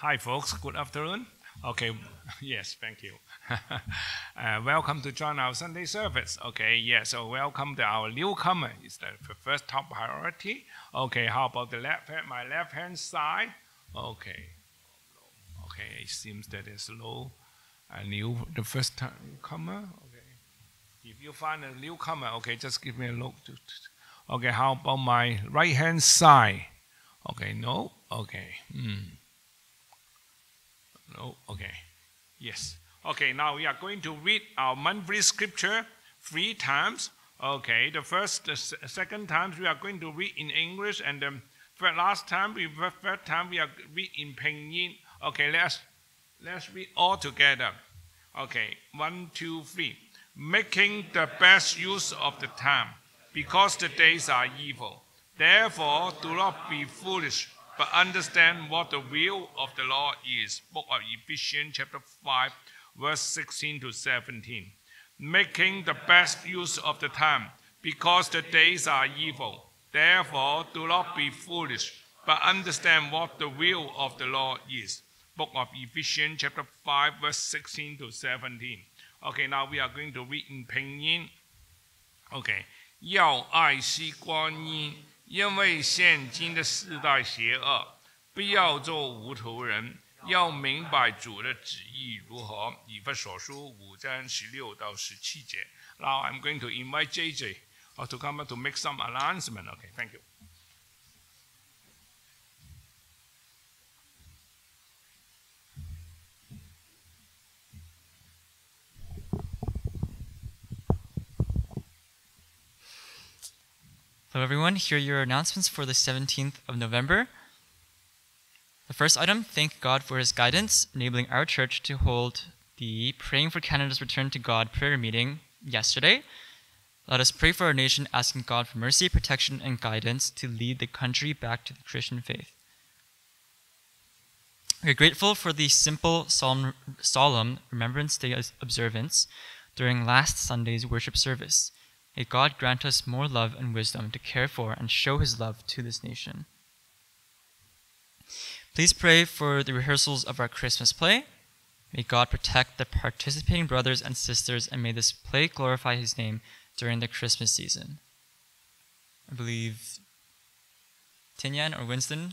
Hi, folks. Good afternoon. Okay. Yes, thank you. Welcome to join our Sunday service. Okay. Yeah. So welcome to our newcomer. It's the first top priority. Okay. How about the left hand? My left hand side. Okay. Okay. It seems that it's low. The first newcomer. Okay. If you find a newcomer, okay, just give me a look. Okay. How about my right hand side? Okay. No. Okay. No, okay. Yes. Okay, now we are going to read our monthly scripture 3 times. Okay, the second time we are going to read in English, and the last time, the third time we are read in Pinyin. Okay, let's read all together. Okay, 1, 2, 3. Making the best use of the time, because the days are evil. Therefore, do not be foolish, but understand what the will of the Lord is. Book of Ephesians chapter 5, verse 16 to 17. Making the best use of the time, because the days are evil. Therefore, do not be foolish, but understand what the will of the Lord is. Book of Ephesians chapter 5, verse 16 to 17. Okay, now we are going to read in Pinyin. Okay. 要爱惜光阴, 因为现今的世代邪恶， 不要做无头人，要明白主的旨意如何。以弗所书5章16到17节。 Now I'm going to invite JJ to come up to make some announcement. Okay, thank you. Hello everyone, here are your announcements for the 17th of November. The first item, thank God for His guidance, enabling our church to hold the Praying for Canada's Return to God prayer meeting yesterday. Let us pray for our nation, asking God for mercy, protection, and guidance to lead the country back to the Christian faith. We are grateful for the simple, solemn Remembrance Day observance during last Sunday's worship service. May God grant us more love and wisdom to care for and show His love to this nation. Please pray for the rehearsals of our Christmas play. May God protect the participating brothers and sisters, and may this play glorify His name during the Christmas season. I believe Tinyan or Winston?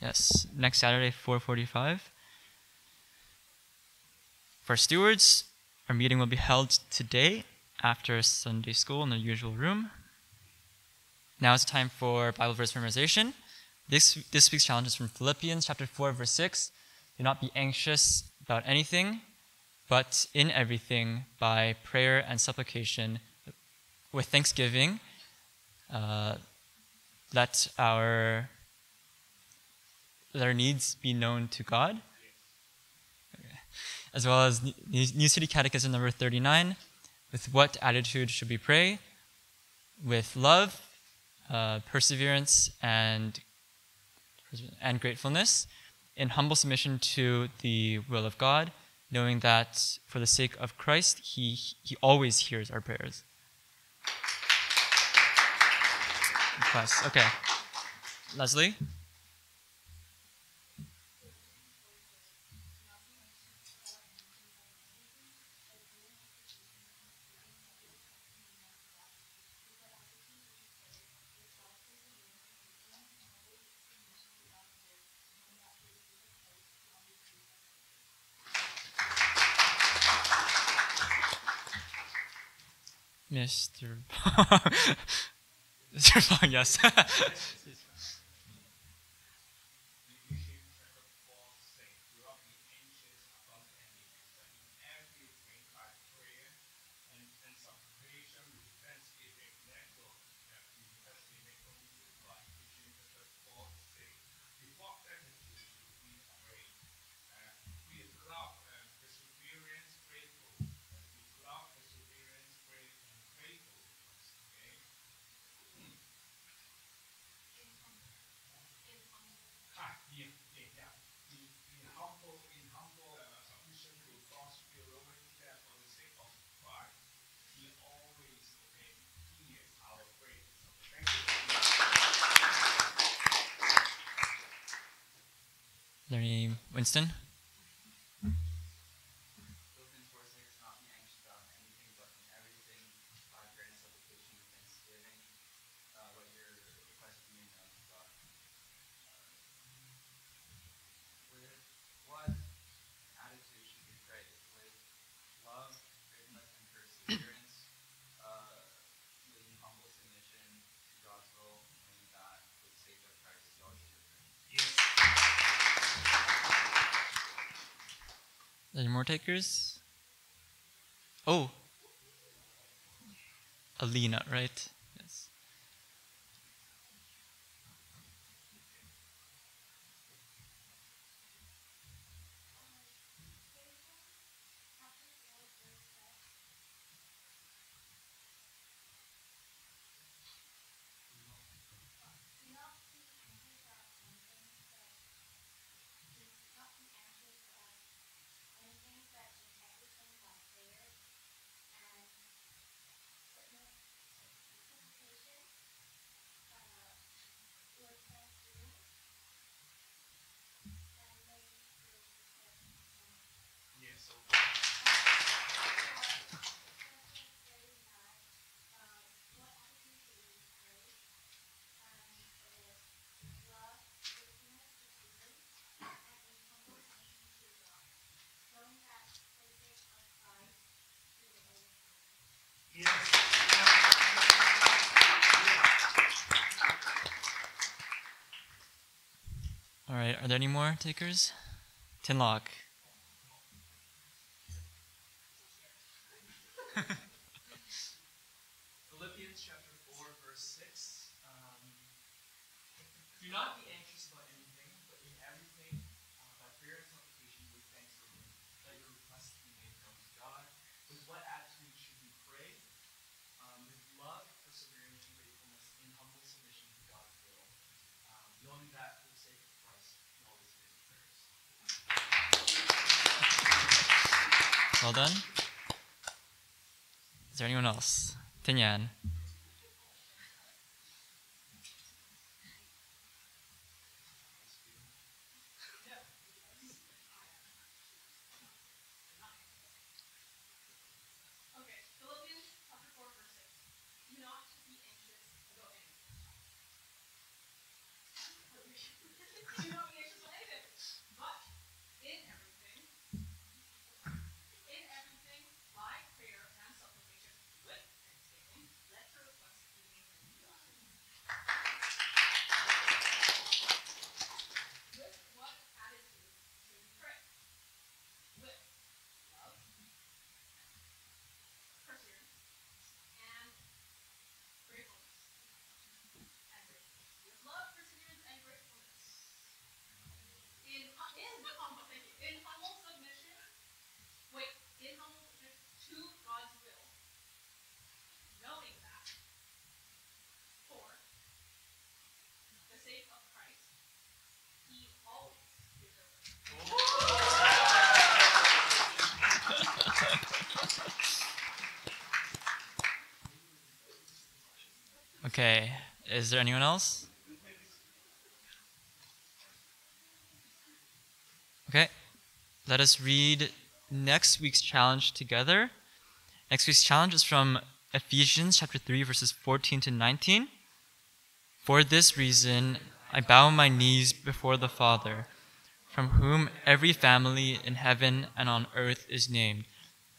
Yes, next Saturday, 4:45. For stewards, our meeting will be held today after Sunday school in the usual room. Now it's time for Bible verse memorization. This week's challenge is from Philippians chapter 4, verse 6. Do not be anxious about anything, but in everything, by prayer and supplication, with thanksgiving, let our needs be known to God, okay. As well as New City Catechism number 39, with what attitude should we pray? With love, perseverance, and gratefulness, in humble submission to the will of God, knowing that for the sake of Christ, He always hears our prayers. Class. Okay, Leslie. Mr. Pong. Mr. Pong, yes. there any, Winston? Any more takers? Oh, Alina, right? Yes. All right, are there any more takers? Tinlock. Philippians chapter 4, verse 6. Do not be anxious about anything, but in everything, by prayer and supplication with thanksgiving, let your requests be made known to God. With what attitude should we pray? With love, perseverance, and faithfulness, in humble submission to God's will. Knowing that for the sake of Christ, we always give prayers. Well done. Is there anyone else? Tinyan. Okay, is there anyone else? Okay, let us read next week's challenge together. Next week's challenge is from Ephesians chapter 3, verses 14 to 19. For this reason, I bow my knees before the Father, from whom every family in heaven and on earth is named,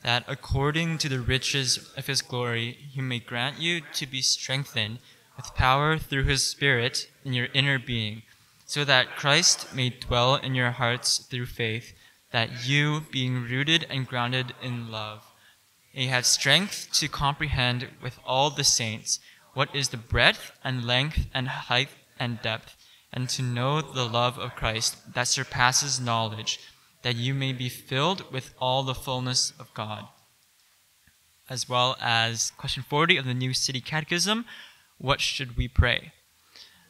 that according to the riches of his glory, he may grant you to be strengthened with power through his Spirit in your inner being, so that Christ may dwell in your hearts through faith, that you, being rooted and grounded in love, may have strength to comprehend with all the saints what is the breadth and length and height and depth, and to know the love of Christ that surpasses knowledge, that you may be filled with all the fullness of God. As well as question 40 of the New City Catechism, what should we pray?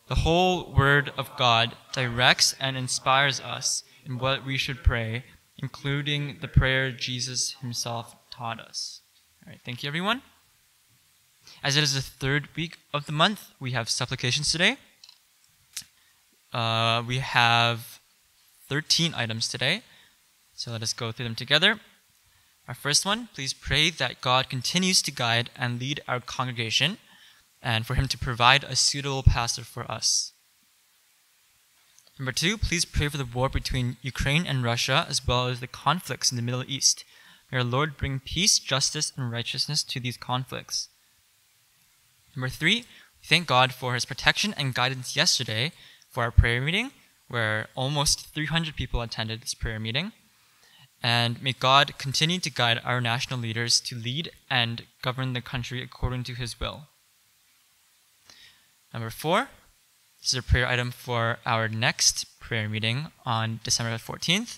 The whole Word of God directs and inspires us in what we should pray, including the prayer Jesus himself taught us. All right, thank you, everyone. As it is the third week of the month, we have supplications today. We have 13 items today. So let us go through them together. Our first one, please pray that God continues to guide and lead our congregation and for him to provide a suitable pastor for us. Number two, please pray for the war between Ukraine and Russia, as well as the conflicts in the Middle East. May our Lord bring peace, justice, and righteousness to these conflicts. Number three, thank God for his protection and guidance yesterday for our prayer meeting, where almost 300 people attended this prayer meeting. And may God continue to guide our national leaders to lead and govern the country according to his will. Number four, this is a prayer item for our next prayer meeting on December 14th.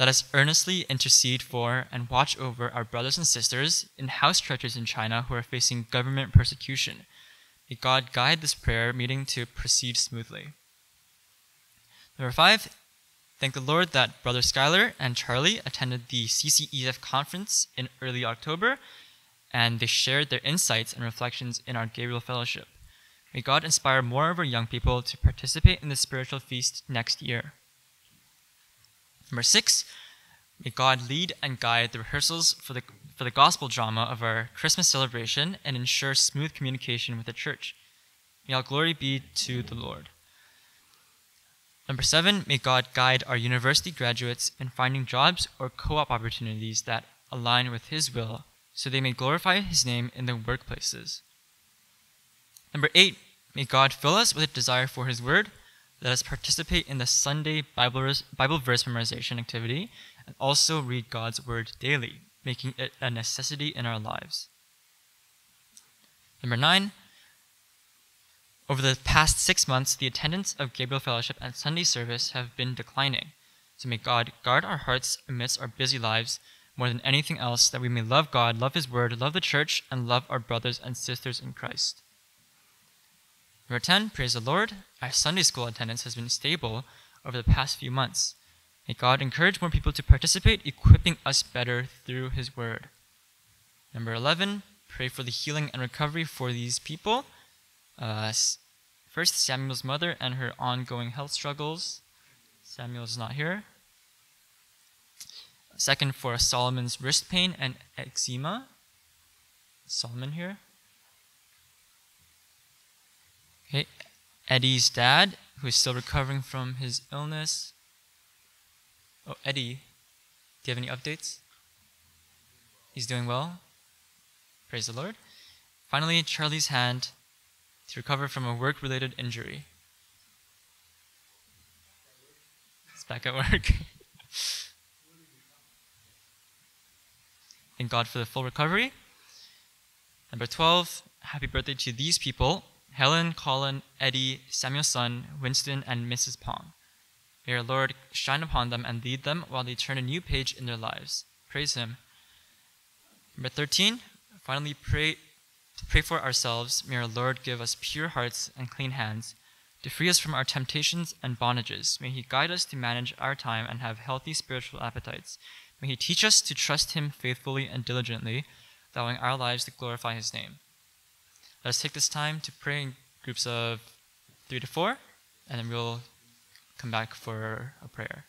Let us earnestly intercede for and watch over our brothers and sisters in house churches in China who are facing government persecution. May God guide this prayer meeting to proceed smoothly. Number five, thank the Lord that Brother Skylar and Charlie attended the CCEF conference in early October, and they shared their insights and reflections in our Gabriel Fellowship. May God inspire more of our young people to participate in the spiritual feast next year. Number six, may God lead and guide the rehearsals for the gospel drama of our Christmas celebration and ensure smooth communication with the church. May all glory be to the Lord. Number seven, may God guide our university graduates in finding jobs or co-op opportunities that align with his will so they may glorify his name in their workplaces. Number eight, may God fill us with a desire for his word. Let us participate in the Sunday Bible verse memorization activity and also read God's word daily, making it a necessity in our lives. Number nine, over the past 6 months, the attendance of Gabriel Fellowship and Sunday service have been declining. So may God guard our hearts amidst our busy lives more than anything else, that we may love God, love his word, love the church, and love our brothers and sisters in Christ. Number 10, praise the Lord, our Sunday school attendance has been stable over the past few months. May God encourage more people to participate, equipping us better through his word. Number 11, pray for the healing and recovery for these people. First, Samuel's mother and her ongoing health struggles. Samuel's not here. Second, for Solomon's wrist pain and eczema. Is Solomon here? Okay, Eddie's dad, who is still recovering from his illness. Oh, Eddie, do you have any updates? He's doing well. Praise the Lord. Finally, Charlie's hand to recover from a work-related injury. It's back at work. Thank God for the full recovery. Number 12, happy birthday to these people. Helen, Colin, Eddie, Samuel's son, Winston, and Mrs. Pong. May our Lord shine upon them and lead them while they turn a new page in their lives. Praise him. Number 13, finally pray for ourselves. May our Lord give us pure hearts and clean hands to free us from our temptations and bondages. May he guide us to manage our time and have healthy spiritual appetites. May he teach us to trust him faithfully and diligently, allowing our lives to glorify his name. Let us take this time to pray in groups of 3 to 4, and then we'll come back for a prayer.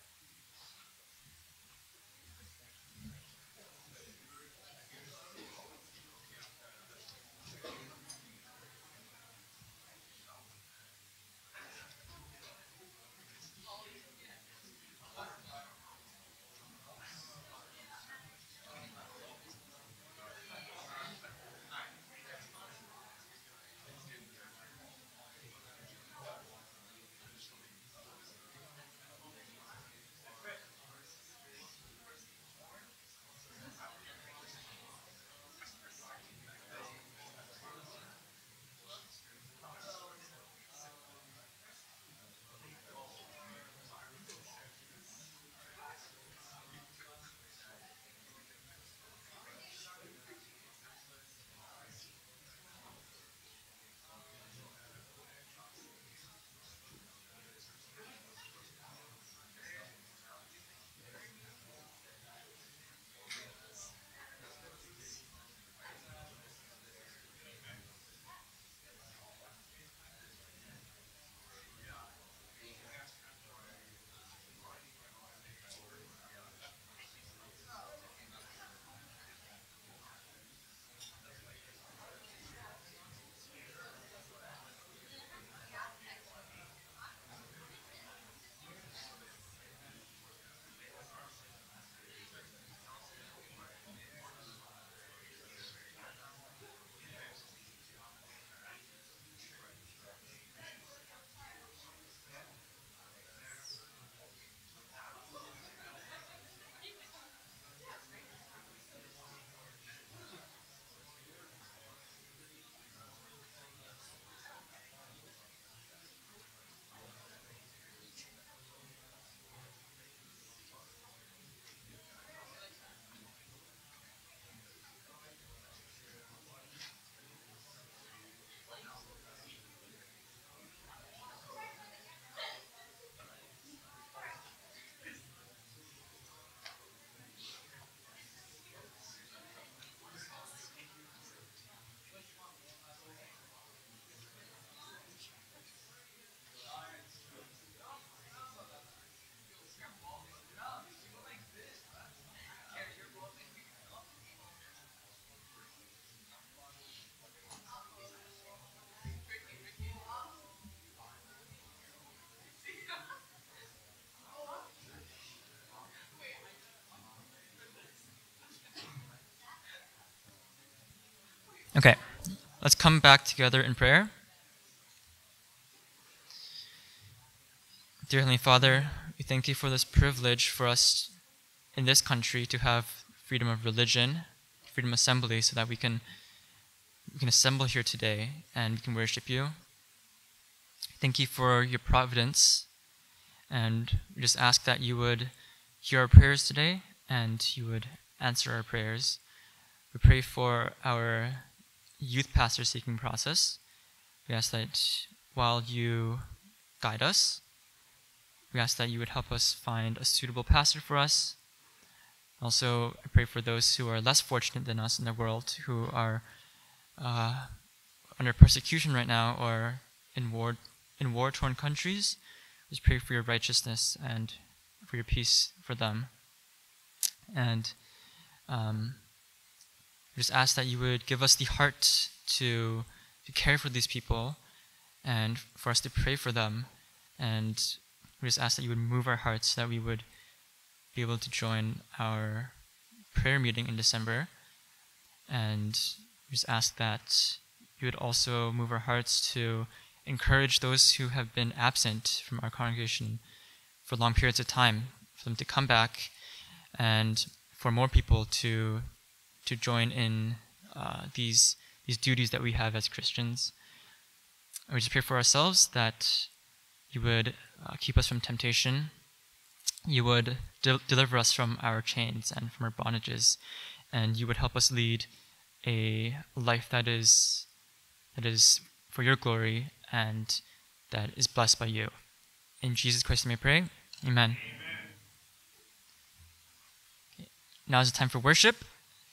Okay, let's come back together in prayer. Dear Heavenly Father, we thank you for this privilege for us in this country to have freedom of religion, freedom of assembly, so that we can assemble here today and we can worship you. Thank you for your providence, and we just ask that you would hear our prayers today and you would answer our prayers. We pray for our youth pastor seeking process. We ask that while you guide us, we ask that you would help us find a suitable pastor for us. Also, I pray for those who are less fortunate than us in the world, who are under persecution right now or in war-torn countries. Just pray for your righteousness and for your peace for them. And we just ask that you would give us the heart to care for these people and for us to pray for them. And we just ask that you would move our hearts so that we would be able to join our prayer meeting in December. And we just ask that you would also move our hearts to encourage those who have been absent from our congregation for long periods of time, for them to come back and for more people to join in these duties that we have as Christians. And we just pray for ourselves that you would keep us from temptation. You would deliver us from our chains and from our bondages, and you would help us lead a life that is for your glory and that is blessed by you. In Jesus Christ we may pray. Amen. Okay. Now is the time for worship.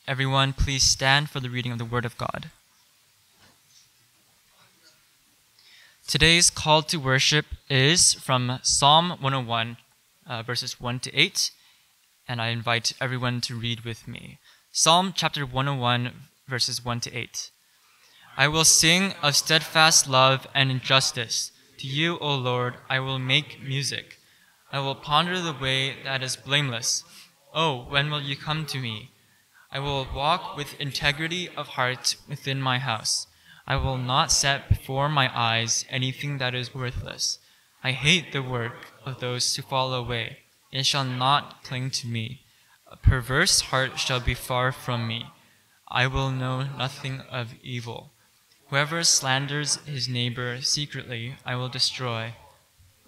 Everyone, please stand for the reading of the Word of God. Today's call to worship is from Psalm 101, verses 1 to 8, and I invite everyone to read with me. Psalm chapter 101, verses 1 to 8. I will sing of steadfast love and injustice. To you, O Lord, I will make music. I will ponder the way that is blameless. Oh, when will you come to me? I will walk with integrity of heart within my house. I will not set before my eyes anything that is worthless. I hate the work of those who fall away. It shall not cling to me. A perverse heart shall be far from me. I will know nothing of evil. Whoever slanders his neighbor secretly, I will destroy.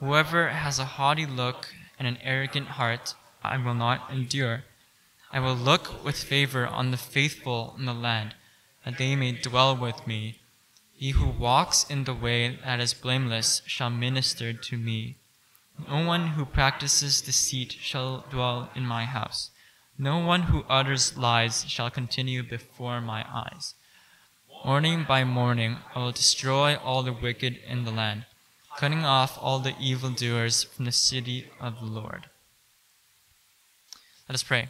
Whoever has a haughty look and an arrogant heart, I will not endure. I will look with favor on the faithful in the land, that they may dwell with me. He who walks in the way that is blameless shall minister to me. No one who practices deceit shall dwell in my house. No one who utters lies shall continue before my eyes. Morning by morning I will destroy all the wicked in the land, cutting off all the evildoers from the city of the Lord. Let us pray.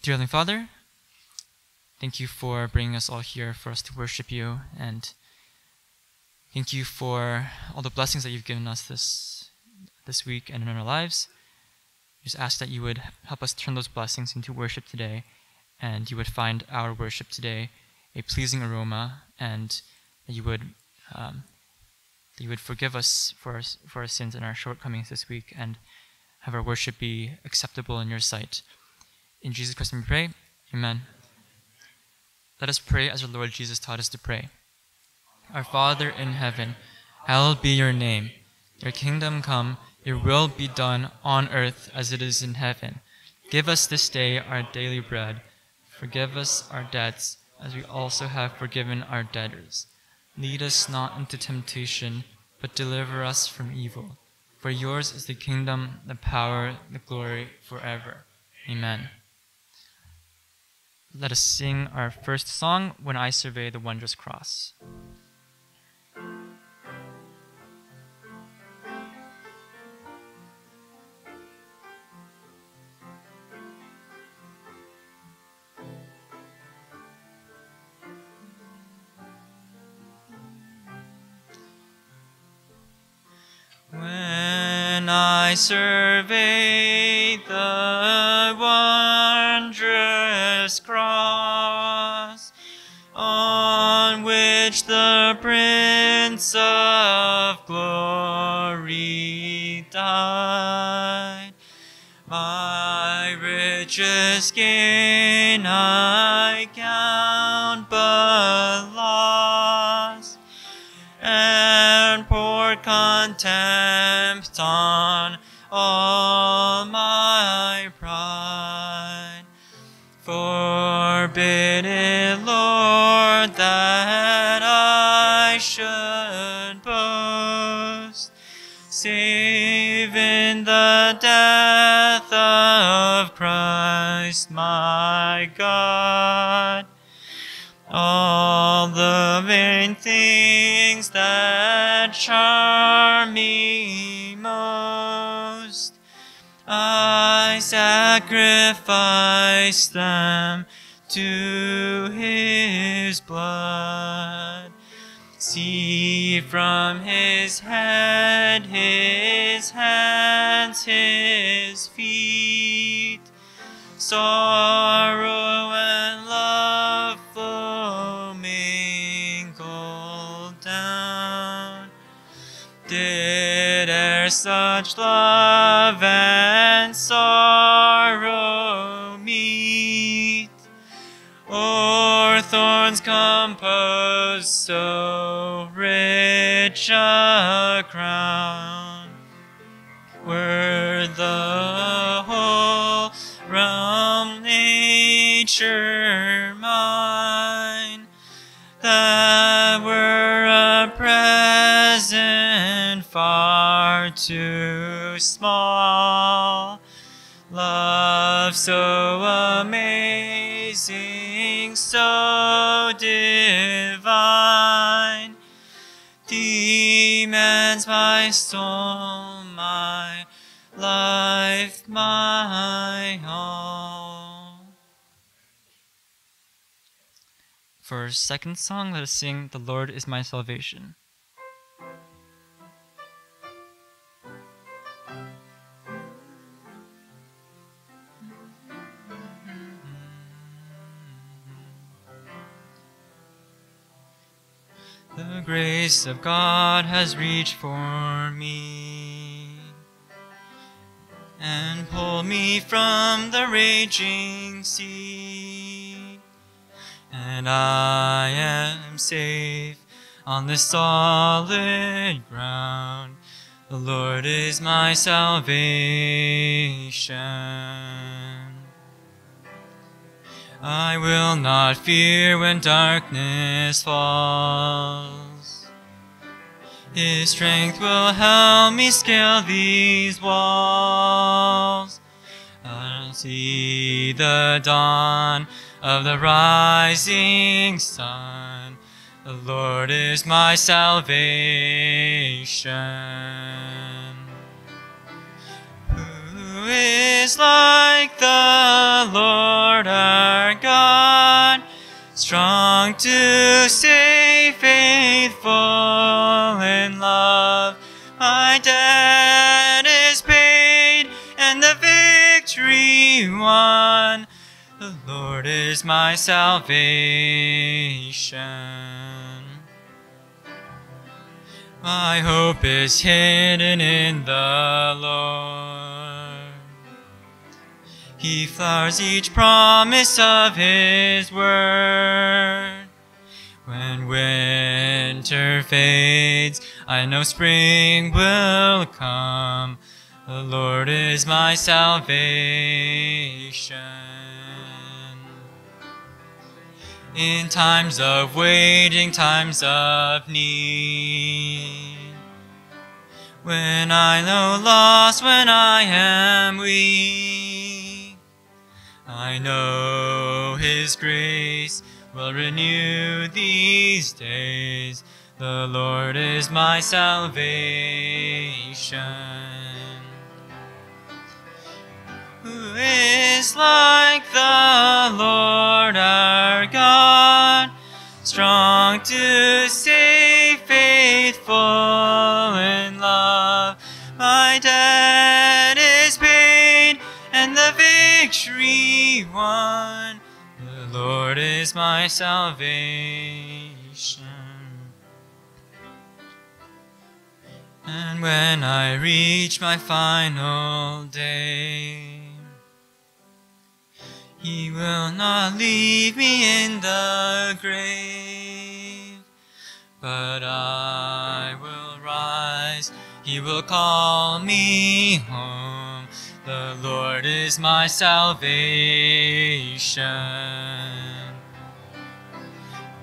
Dear Heavenly Father, thank you for bringing us all here for us to worship you, and thank you for all the blessings that you've given us this week and in our lives. We just ask that you would help us turn those blessings into worship today, and you would find our worship today a pleasing aroma, and that you would forgive us for our sins and our shortcomings this week, and have our worship be acceptable in your sight. In Jesus Christ we pray. Amen. Let us pray as our Lord Jesus taught us to pray. Our Father in heaven, hallowed be your name. Your kingdom come, your will be done on earth as it is in heaven. Give us this day our daily bread. Forgive us our debts as we also have forgiven our debtors. Lead us not into temptation, but deliver us from evil. For yours is the kingdom, the power, the glory forever. Amen. Let us sing our first song, When I Survey the Wondrous Cross. When I survey the wondrous cross, which the Prince of Glory died. My richest gain I count but loss, and pour contempt on all my pride. Forbid it, Lord, that I should boast, save in the death of Christ my God. All the vain things that charm me most, I sacrifice them to his blood. See from his head, his hands, his feet, sorrow and love flow mingled down. Did e'er such love and sorrow meet, or thorns compose so rich a crown? Were the whole round nature mine, that were a present far too small, love so amazing, so divine, demands my soul, my life, my all. For our second song, let us sing "The Lord is My Salvation." The grace of God has reached for me and pulled me from the raging sea, and I am safe on the solid ground. The Lord is my salvation. I will not fear when darkness falls. His strength will help me scale these walls. I'll see the dawn of the rising sun. The Lord is my salvation. Who is like the Lord our God, strong to save, faithful in love? My debt is paid and the victory won. The Lord is my salvation. My hope is hidden in the Lord. He flowers each promise of his word. When winter fades, I know spring will come. The Lord is my salvation. In times of waiting, times of need, when I know loss, when I am weak, I know his grace will renew these days. The Lord is my salvation. Who is like the Lord our God, strong to save, faithful in love? My debt is paid and the victory won. The Lord is my salvation. And when I reach my final day, He will not leave me in the grave, but I will rise. He will call me home. The Lord is my salvation.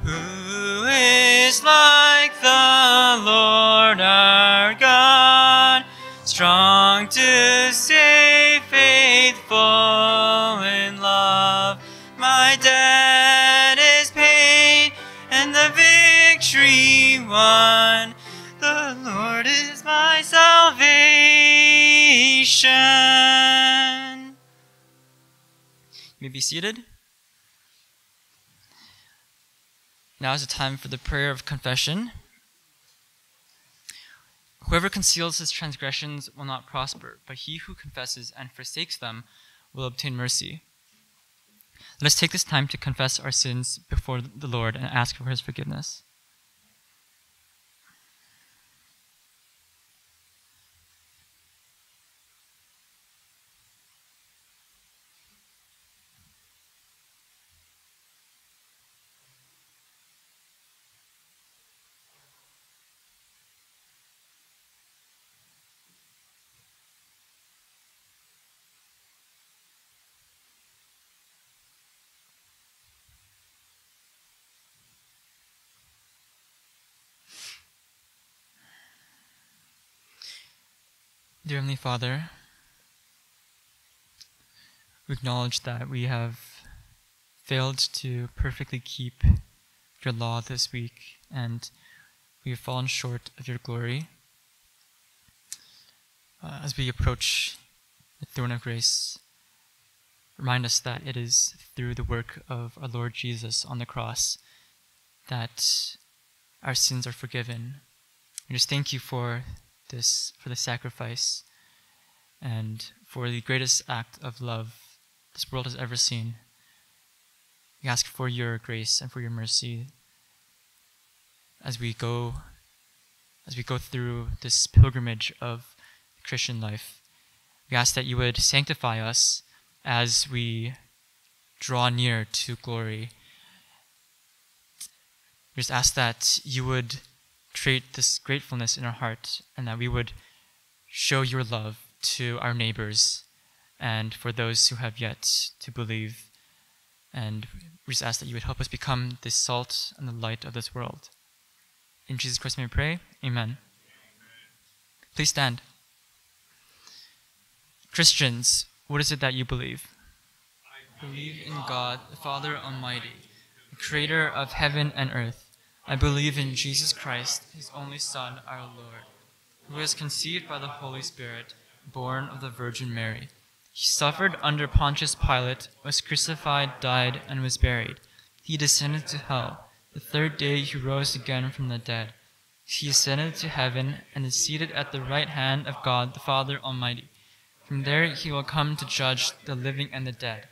Who is like the Lord our God, strong to save, faithful in love? My debt is paid and the victory won. The Lord is my salvation. You may be seated. Now is the time for the prayer of confession. Whoever conceals his transgressions will not prosper, but he who confesses and forsakes them will obtain mercy. Let us take this time to confess our sins before the Lord and ask for His forgiveness. Dear Heavenly Father, we acknowledge that we have failed to perfectly keep your law this week, and we have fallen short of your glory. As we approach the throne of grace, remind us that it is through the work of our Lord Jesus on the cross that our sins are forgiven. We just thank you for the sacrifice and for the greatest act of love this world has ever seen. We ask for your grace and for your mercy as we go through this pilgrimage of the Christian life. We ask that you would sanctify us as we draw near to glory. We just ask that you would create this gratefulness in our heart, and that we would show your love to our neighbors and for those who have yet to believe. And we just ask that you would help us become the salt and the light of this world. In Jesus Christ we pray, amen. Please stand. Christians, what is it that you believe? I believe in God, the Father Almighty, the creator of heaven and earth. I believe in Jesus Christ, His only Son, our Lord, who was conceived by the Holy Spirit, born of the Virgin Mary. He suffered under Pontius Pilate, was crucified, died, and was buried. He descended to hell. The third day He rose again from the dead. He ascended to heaven and is seated at the right hand of God the Father Almighty. From there He will come to judge the living and the dead.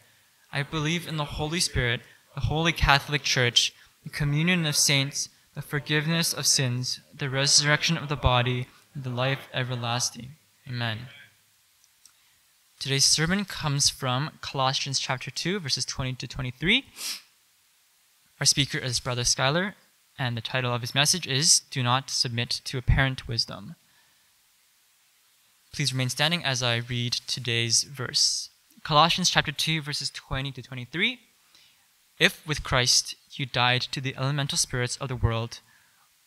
I believe in the Holy Spirit, the Holy Catholic Church, the communion of saints, the forgiveness of sins, the resurrection of the body, and the life everlasting. Amen. Today's sermon comes from Colossians chapter 2, verses 20 to 23. Our speaker is Brother Skylar, and the title of his message is Do Not Submit to Apparent Wisdom. Please remain standing as I read today's verse. Colossians chapter 2, verses 20 to 23. If with Christ you died to the elemental spirits of the world,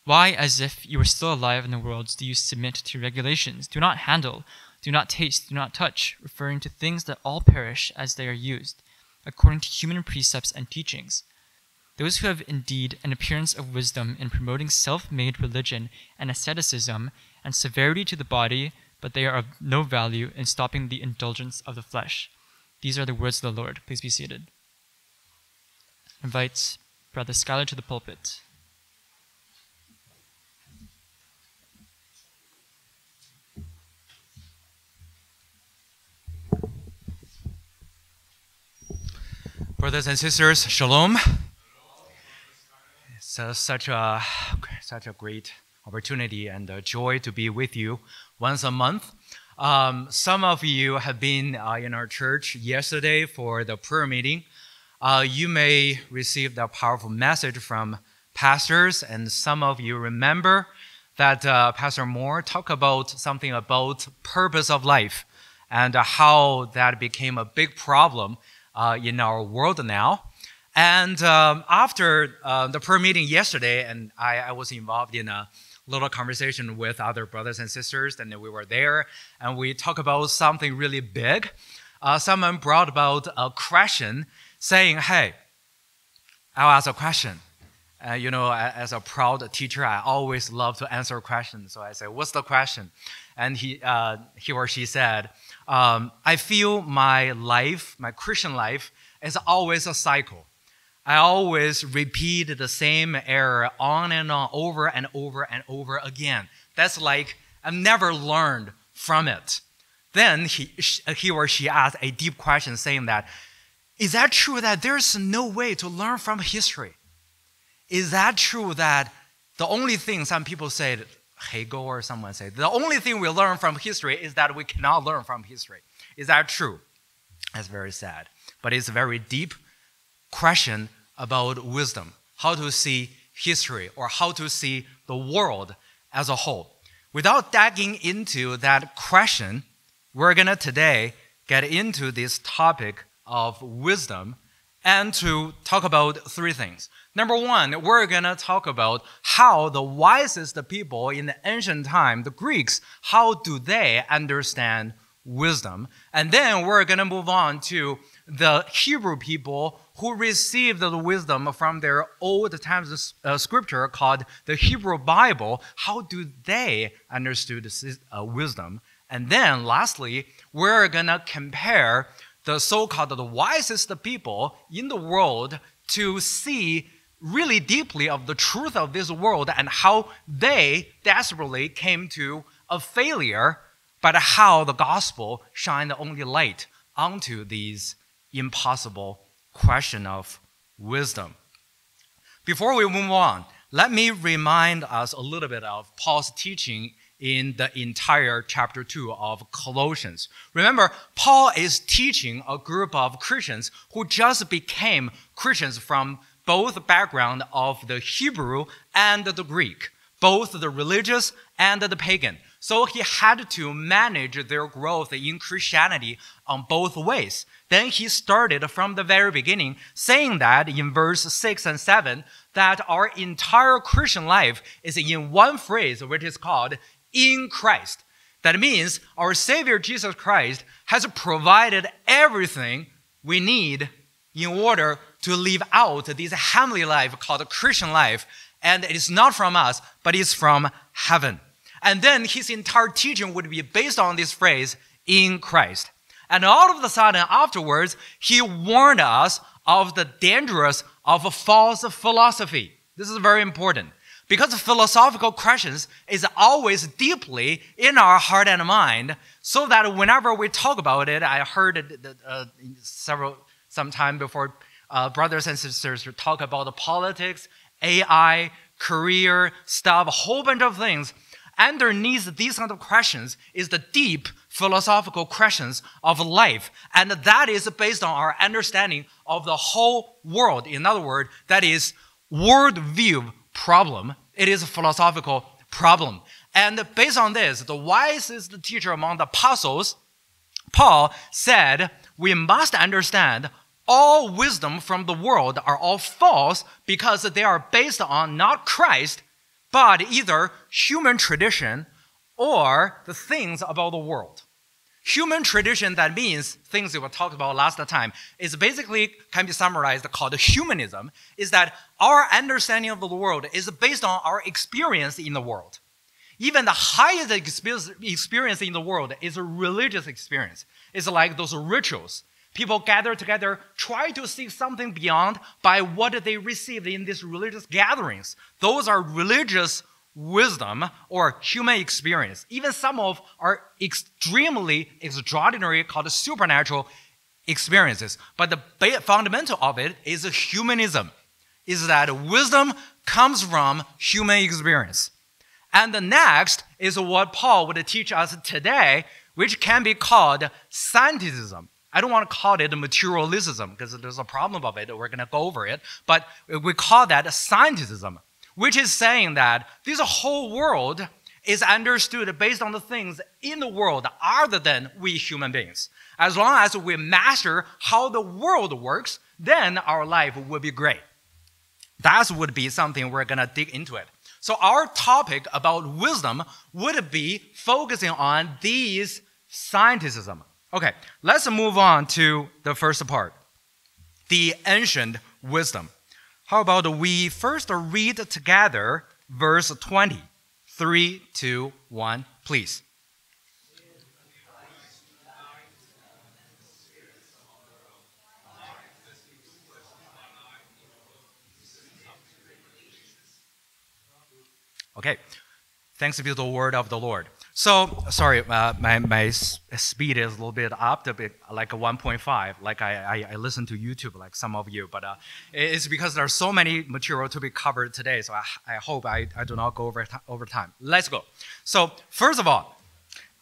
why, as if you were still alive in the world, do you submit to regulations? Do not handle, do not taste, do not touch, referring to things that all perish as they are used, according to human precepts and teachings. Those who have indeed an appearance of wisdom in promoting self-made religion and asceticism and severity to the body, but they are of no value in stopping the indulgence of the flesh. These are the words of the Lord. Please be seated. Invite Brother Skylar to the pulpit. Brothers and sisters, shalom. It's such a great opportunity and the joy to be with you once a month. Some of you have been in our church yesterday for the prayer meeting. You may receive the powerful message from pastors, and some of you remember that Pastor Moore talked about something about purpose of life and how that became a big problem in our world now. And after the prayer meeting yesterday, and I was involved in a little conversation with other brothers and sisters, and we were there, and we talked about something really big. Someone brought about a question saying, hey, I'll ask a question. You know, as a proud teacher, I always love to answer questions. So I said, what's the question? And he or she said, I feel my life, my Christian life, is always a cycle. I always repeat the same error on and on, over and over and over again. That's like I've never learned from it. Then he or she asked a deep question saying that, is that true that there's no way to learn from history? Is that true that the only thing some people say, Hegel or someone said, the only thing we learn from history is that we cannot learn from history? Is that true? That's very sad. But it's a very deep question about wisdom, how to see history or how to see the world as a whole. Without diving into that question, we're going to today get into this topic of wisdom and to talk about three things. Number one, we're going to talk about how the wisest people in the ancient time, the Greeks, how do they understand wisdom? And then we're going to move on to the Hebrew people who received the wisdom from their old times scripture called the Hebrew Bible. How do they understood this, wisdom? And then lastly, we're going to compare the so-called the wisest people in the world to see really deeply of the truth of this world and how they desperately came to a failure, but how the gospel shined the only light onto these impossible question of wisdom. Before we move on, let me remind us a little bit of Paul's teaching in the entire chapter 2 of Colossians. Remember, Paul is teaching a group of Christians who just became Christians from both the background of the Hebrew and the Greek, both the religious and the pagan. So he had to manage their growth in Christianity on both ways. Then he started from the very beginning saying that in verse 6 and 7, that our entire Christian life is in one phrase, which is called in Christ. That means our Savior Jesus Christ has provided everything we need in order to live out this heavenly life called the Christian life. And it is not from us, but it's from heaven. And then his entire teaching would be based on this phrase, in Christ. And all of a sudden afterwards, he warned us of the dangers of a false philosophy. This is very important because philosophical questions is always deeply in our heart and mind so that whenever we talk about it, I heard it, sometime before brothers and sisters talk about the politics, AI, career stuff, a whole bunch of things. Underneath these kind of questions is the deep philosophical questions of life. And that is based on our understanding of the whole world. In other words, that is worldview problem. It is a philosophical problem. And based on this, the wisest teacher among the apostles, Paul, said, we must understand all wisdom from the world are all false because they are based on not Christ, but either human tradition or the things about the world. Human tradition, that means things we were talking about last time, is basically can be summarized called humanism, is that our understanding of the world is based on our experience in the world. Even the highest experience in the world is a religious experience. It's like those rituals. People gather together, try to seek something beyond by what they received in these religious gatherings. Those are religious wisdom or human experience. Even some of are extremely extraordinary, called supernatural experiences. But the fundamental of it is humanism, is that wisdom comes from human experience. And the next is what Paul would teach us today, which can be called scientism. I don't want to call it materialism because there's a problem of it. We're going to go over it. But we call that scientism, which is saying that this whole world is understood based on the things in the world other than we human beings. As long as we master how the world works, then our life will be great. That would be something we're going to dig into it. So our topic about wisdom would be focusing on these scientism. Okay, let's move on to the first part, the ancient wisdom. How about we first read together verse 20. 3, 2, 1, please. Okay, thanks be to the word of the Lord. So, sorry, my speed is a little bit up, a bit like a 1.5, like I listen to YouTube like some of you, but it's because there are so many material to be covered today, so I hope I do not go over time. Let's go. So, first of all,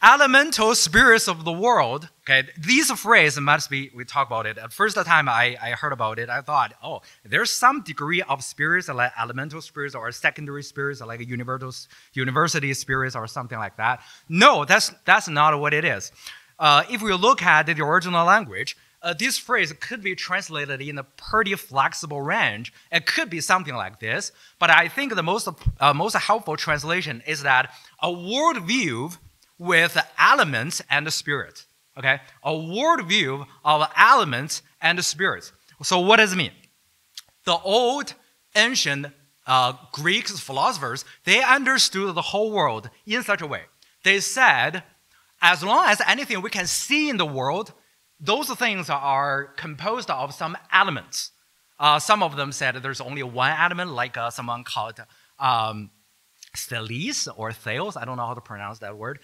elemental spirits of the world, okay, this phrase must be, we talk about it. At first time I heard about it, I thought, oh, there's some degree of spirits, like elemental spirits or secondary spirits, or like university spirits or something like that. No, that's not what it is. If we look at the original language, this phrase could be translated in a pretty flexible range. It could be something like this, but I think the most helpful translation is that a worldview with elements and spirit, okay? A worldview of elements and spirits. So what does it mean? The old ancient Greek philosophers, they understood the whole world in such a way. They said, as long as anything we can see in the world, those things are composed of some elements. Some of them said there's only one element, like someone called Thales or Thales, I don't know how to pronounce that word.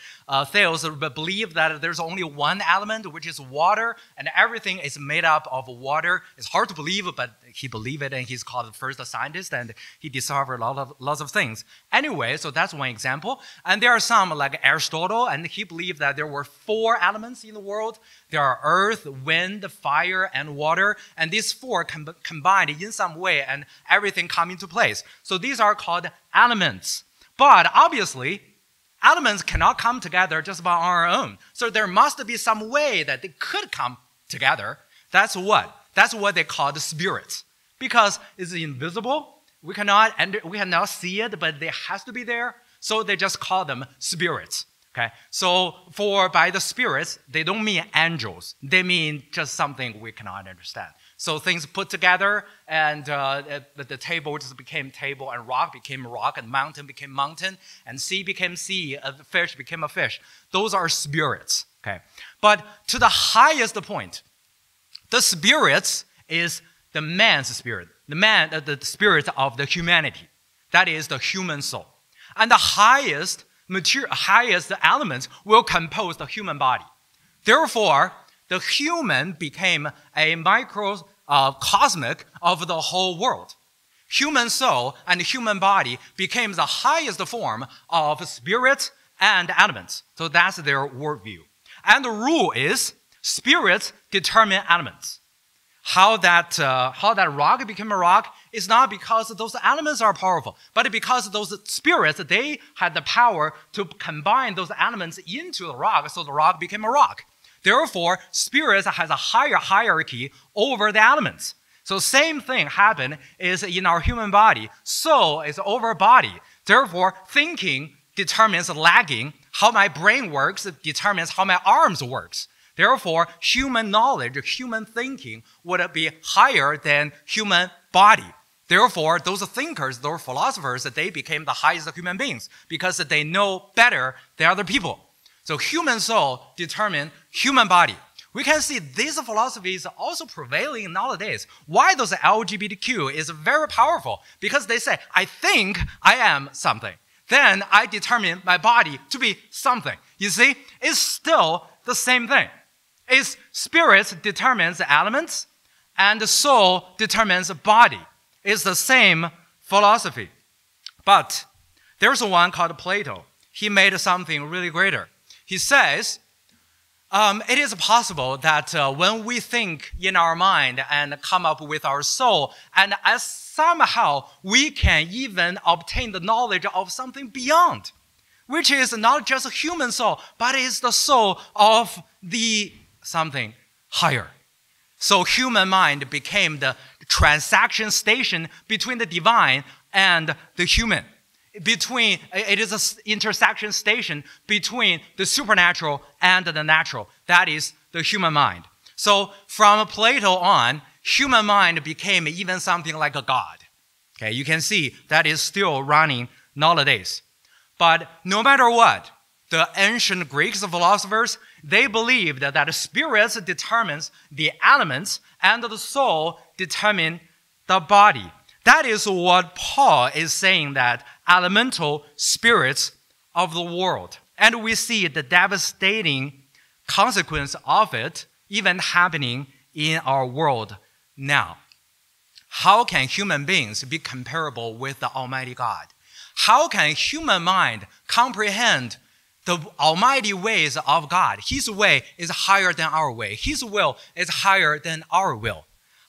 Thales believed that there's only one element, which is water, and everything is made up of water. It's hard to believe, but he believed it, and he's called the first scientist, and he discovered lots of things. Anyway, so that's one example. And there are some like Aristotle, and he believed that there were 4 elements in the world. There are earth, wind, fire, and water, and these 4 combined in some way, and everything come into place. So these are called elements. But obviously, elements cannot come together just by our own. So there must be some way that they could come together. That's what they call the spirits. Because it's invisible, we cannot see it, but it has to be there. So they just call them spirits. Okay. So by the spirits, they don't mean angels. They mean just something we cannot understand. So things put together, and the table just became table, and rock became rock, and mountain became mountain, and sea became sea, and fish became a fish. Those are spirits, okay? But to the highest point, the spirits is the man's spirit, the spirit of the humanity. That is the human soul. And the highest elements will compose the human body. Therefore, the human became a microcosmic of the whole world. Human soul and human body became the highest form of spirit and elements. So that's their worldview. And the rule is spirits determine elements. How that rock became a rock is not because those elements are powerful, but because those spirits, they had the power to combine those elements into the rock, so the rock became a rock. Therefore, spirits has a higher hierarchy over the elements. So same thing happened is in our human body. Soul is over body. Therefore, thinking determines lagging. How my brain works determines how my arms works. Therefore, human knowledge, human thinking would be higher than human body. Therefore, those thinkers, those philosophers, they became the highest of human beings because they know better than other people. So human soul determines human body. We can see this philosophy is also prevailing nowadays. Why those LGBTQ is very powerful? Because they say, I think I am something. Then I determine my body to be something. You see, it's still the same thing. It's spirit determines elements, and the soul determines body. It's the same philosophy. But There's one called Plato. He made something really greater. He says, it is possible that when we think in our mind and come up with our soul, and as somehow we can even obtain the knowledge of something beyond, which is not just a human soul, but is the soul of the something higher. So human mind became the transaction station between the divine and the human. It is an intersection station between the supernatural and the natural. That is the human mind. So from Plato on, human mind became even something like a god. Okay, you can see that is still running nowadays. But no matter what, the ancient Greeks philosophers, they believed that spirits determines the elements and the soul determines the body. That is what Paul is saying, that elemental spirits of the world. And we see the devastating consequence of it even happening in our world now. How can human beings be comparable with the Almighty God? How can human mind comprehend the almighty ways of God? His way is higher than our way. His will is higher than our will.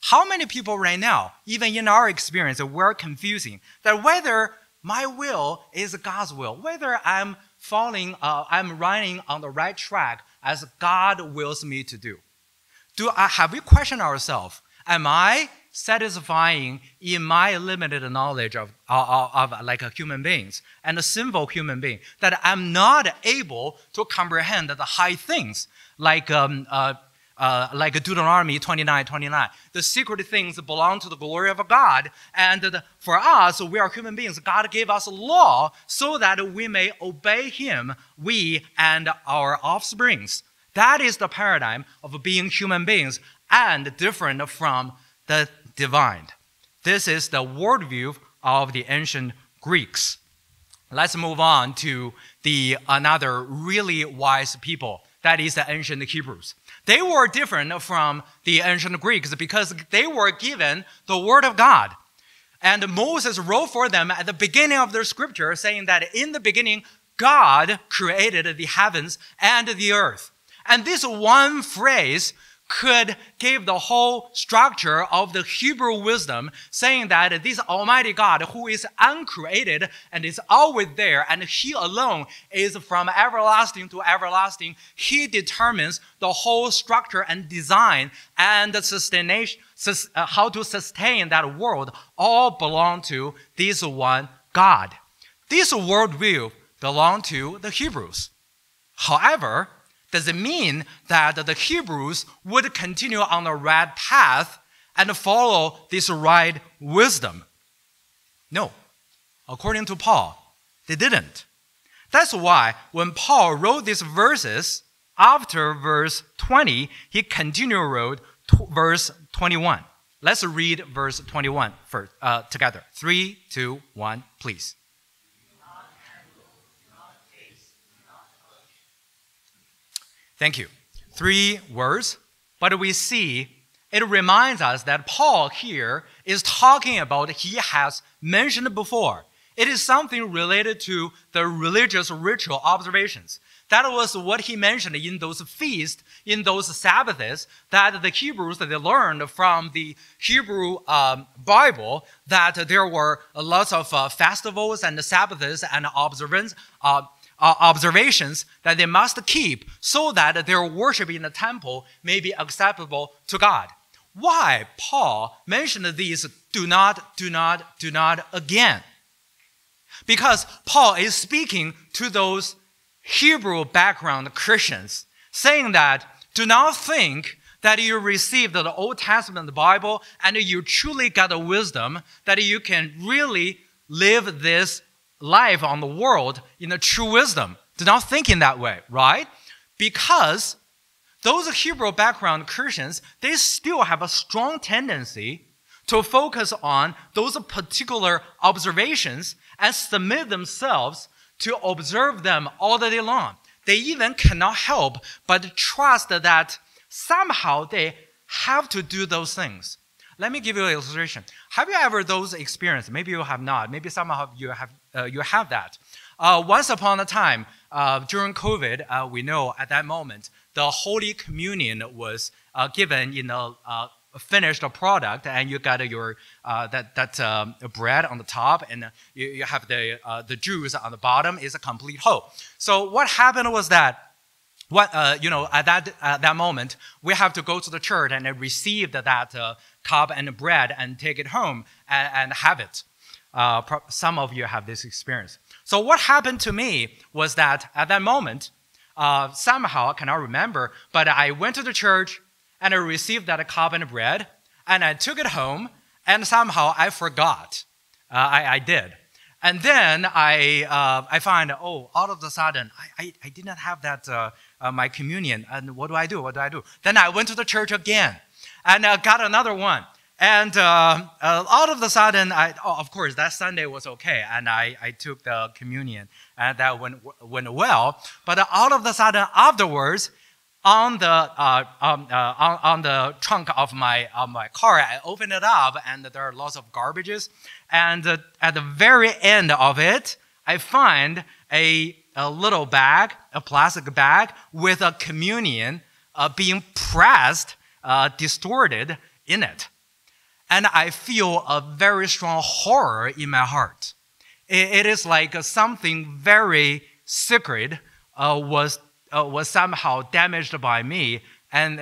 How many people right now, even in our experience, we're confusing that whether my will is God's will, whether I'm running on the right track as God wills me to do. Have we questioned ourselves? Am I satisfying in my limited knowledge of like a human beings and a sinful human being, that I'm not able to comprehend the high things like Deuteronomy 29:29, the secret things belong to the glory of God. And for us, we are human beings. God gave us a law so that we may obey him, we and our offsprings. That is the paradigm of being human beings and different from the divine. This is the worldview of the ancient Greeks. Let's move on to another really wise people. That is the ancient Hebrews. They were different from the ancient Greeks because they were given the word of God. And Moses wrote for them at the beginning of their scripture, saying that in the beginning, God created the heavens and the earth. And this one phrase could give the whole structure of the Hebrew wisdom, saying that this Almighty God who is uncreated and is always there, and he alone is from everlasting to everlasting. He determines the whole structure and design and the sustaination, how to sustain that world, all belong to this one God. This worldview belonged to the Hebrews. However, does it mean that the Hebrews would continue on the right path and follow this right wisdom? No. According to Paul, they didn't. That's why when Paul wrote these verses, after verse 20, he continued wrote verse 21. Let's read verse 21 first, together. 3, 2, 1, please. Thank you. 3 words, but we see it reminds us that Paul here is talking about, he has mentioned before, it is something related to the religious ritual observations. That was what he mentioned in those feasts, in those Sabbaths, that the Hebrews, they learned from the Hebrew Bible, that there were lots of festivals and Sabbaths and observations that they must keep so that their worship in the temple may be acceptable to God. Why Paul mentioned these do not again? Because Paul is speaking to those Hebrew background Christians, saying that do not think that you received the Old Testament Bible and you truly got the wisdom that you can really live this life on the world in a true wisdom. Do not think in that way, right? Because those Hebrew background Christians, they still have a strong tendency to focus on those particular observations and submit themselves to observe them all the day long. They even cannot help but trust that somehow they have to do those things. Let me give you an illustration. Have you ever those experience? Maybe you have not. Maybe some of you have you have that. Once upon a time, during COVID, we know at that moment, the Holy Communion was given in a finished product, and you got your bread on the top, and you have the juice on the bottom is a complete whole. So what happened was that at that moment, we have to go to the church and receive that cup and bread and take it home and have it. Some of you have this experience. So what happened to me was that at that moment, somehow, I cannot remember, but I went to the church and I received that cup and bread, and I took it home, and somehow I forgot. I did. And then I find, oh, all of a sudden, I did not have that my communion, and what do I do? What do I do? Then I went to the church again, and I got another one. And all of a sudden, of course, that Sunday was okay, and I took the communion, and that went well. But all of a sudden, afterwards, on the trunk of my car, I opened it up, and there are lots of garbages. And at the very end of it, I find a little bag, a plastic bag, with a communion being pressed, distorted in it. And I feel a very strong horror in my heart. It is like something very sacred was somehow damaged by me, and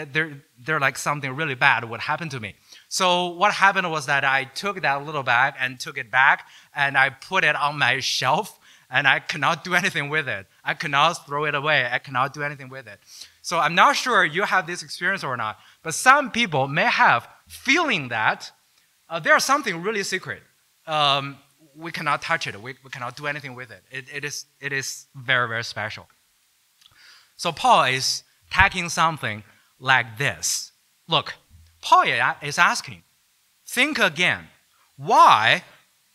they're like something really bad would happen to me. So what happened was that I took that little bag and took it back, and I put it on my shelf, and I cannot do anything with it. I cannot throw it away. I cannot do anything with it. So I'm not sure you have this experience or not, but some people may have feeling that there's something really secret. We cannot touch it. We cannot do anything with it. It is very, very special. So Paul is tackling something like this. Look, Paul is asking, think again, why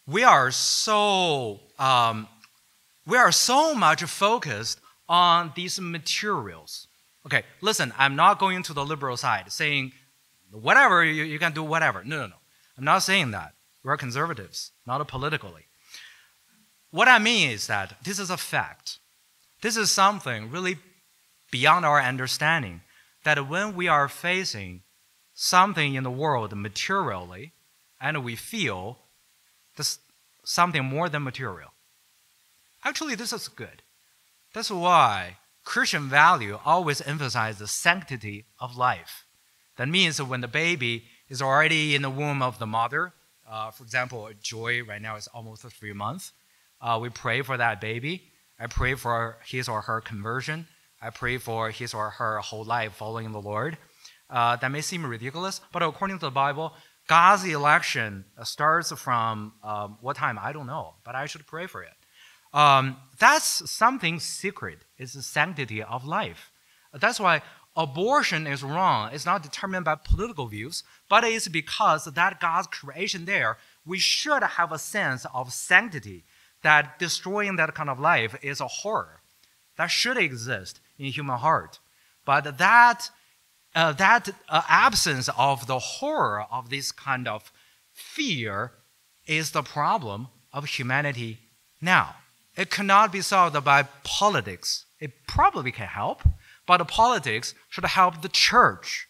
we are so much focused on these materials. Okay, listen, I'm not going to the liberal side saying, whatever, you can do whatever. No, no, no. I'm not saying that. We're conservatives, not politically. What I mean is that this is a fact. This is something really beyond our understanding, that when we are facing something in the world materially, and we feel this something more than material. Actually, this is good. That's why Christian value always emphasizes the sanctity of life. That means that when the baby is already in the womb of the mother, for example, Joy right now is almost 3 months, we pray for that baby. I pray for his or her conversion. I pray for his or her whole life following the Lord. That may seem ridiculous, but according to the Bible, God's election starts from what time? I don't know, but I should pray for it. That's something secret. It's the sanctity of life. That's why abortion is wrong. It's not determined by political views, but it's because that God's creation there, we should have a sense of sanctity, that destroying that kind of life is a horror. That should exist in human heart. But that absence of the horror of this kind of fear is the problem of humanity now. It cannot be solved by politics. It probably can help, but politics should help the church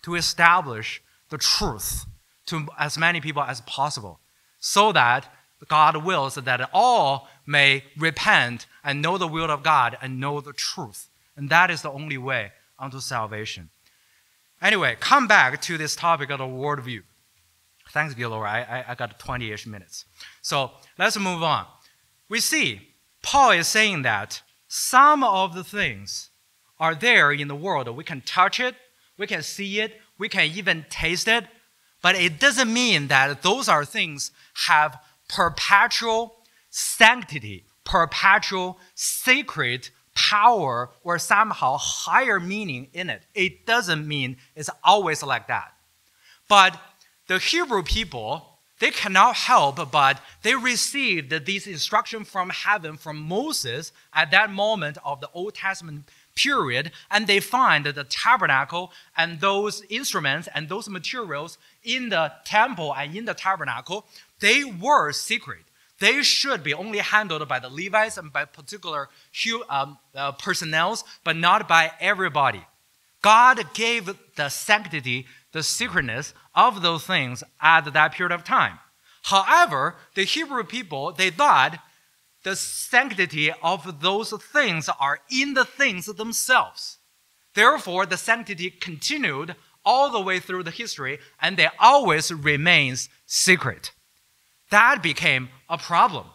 to establish the truth to as many people as possible, so that God wills that all may repent and know the will of God and know the truth. And that is the only way unto salvation. Anyway, come back to this topic of the worldview. Thanks, Gilora. I got 20-ish minutes. So let's move on. We see Paul is saying that some of the things are there in the world. We can touch it, we can see it, we can even taste it. But it doesn't mean that those are things have perpetual sanctity, perpetual sacred power, or somehow higher meaning in it. It doesn't mean it's always like that. But the Hebrew people, they cannot help, but they received this instruction from heaven, from Moses, at that moment of the Old Testament period, and they find the tabernacle and those instruments and those materials in the temple and in the tabernacle, they were sacred. They should be only handled by the Levites and by particular personnels, but not by everybody. God gave the sanctity, the sacredness of those things at that period of time. However, the Hebrew people, they thought the sanctity of those things are in the things themselves. Therefore, the sanctity continued all the way through the history, and they always remains secret. That became a problem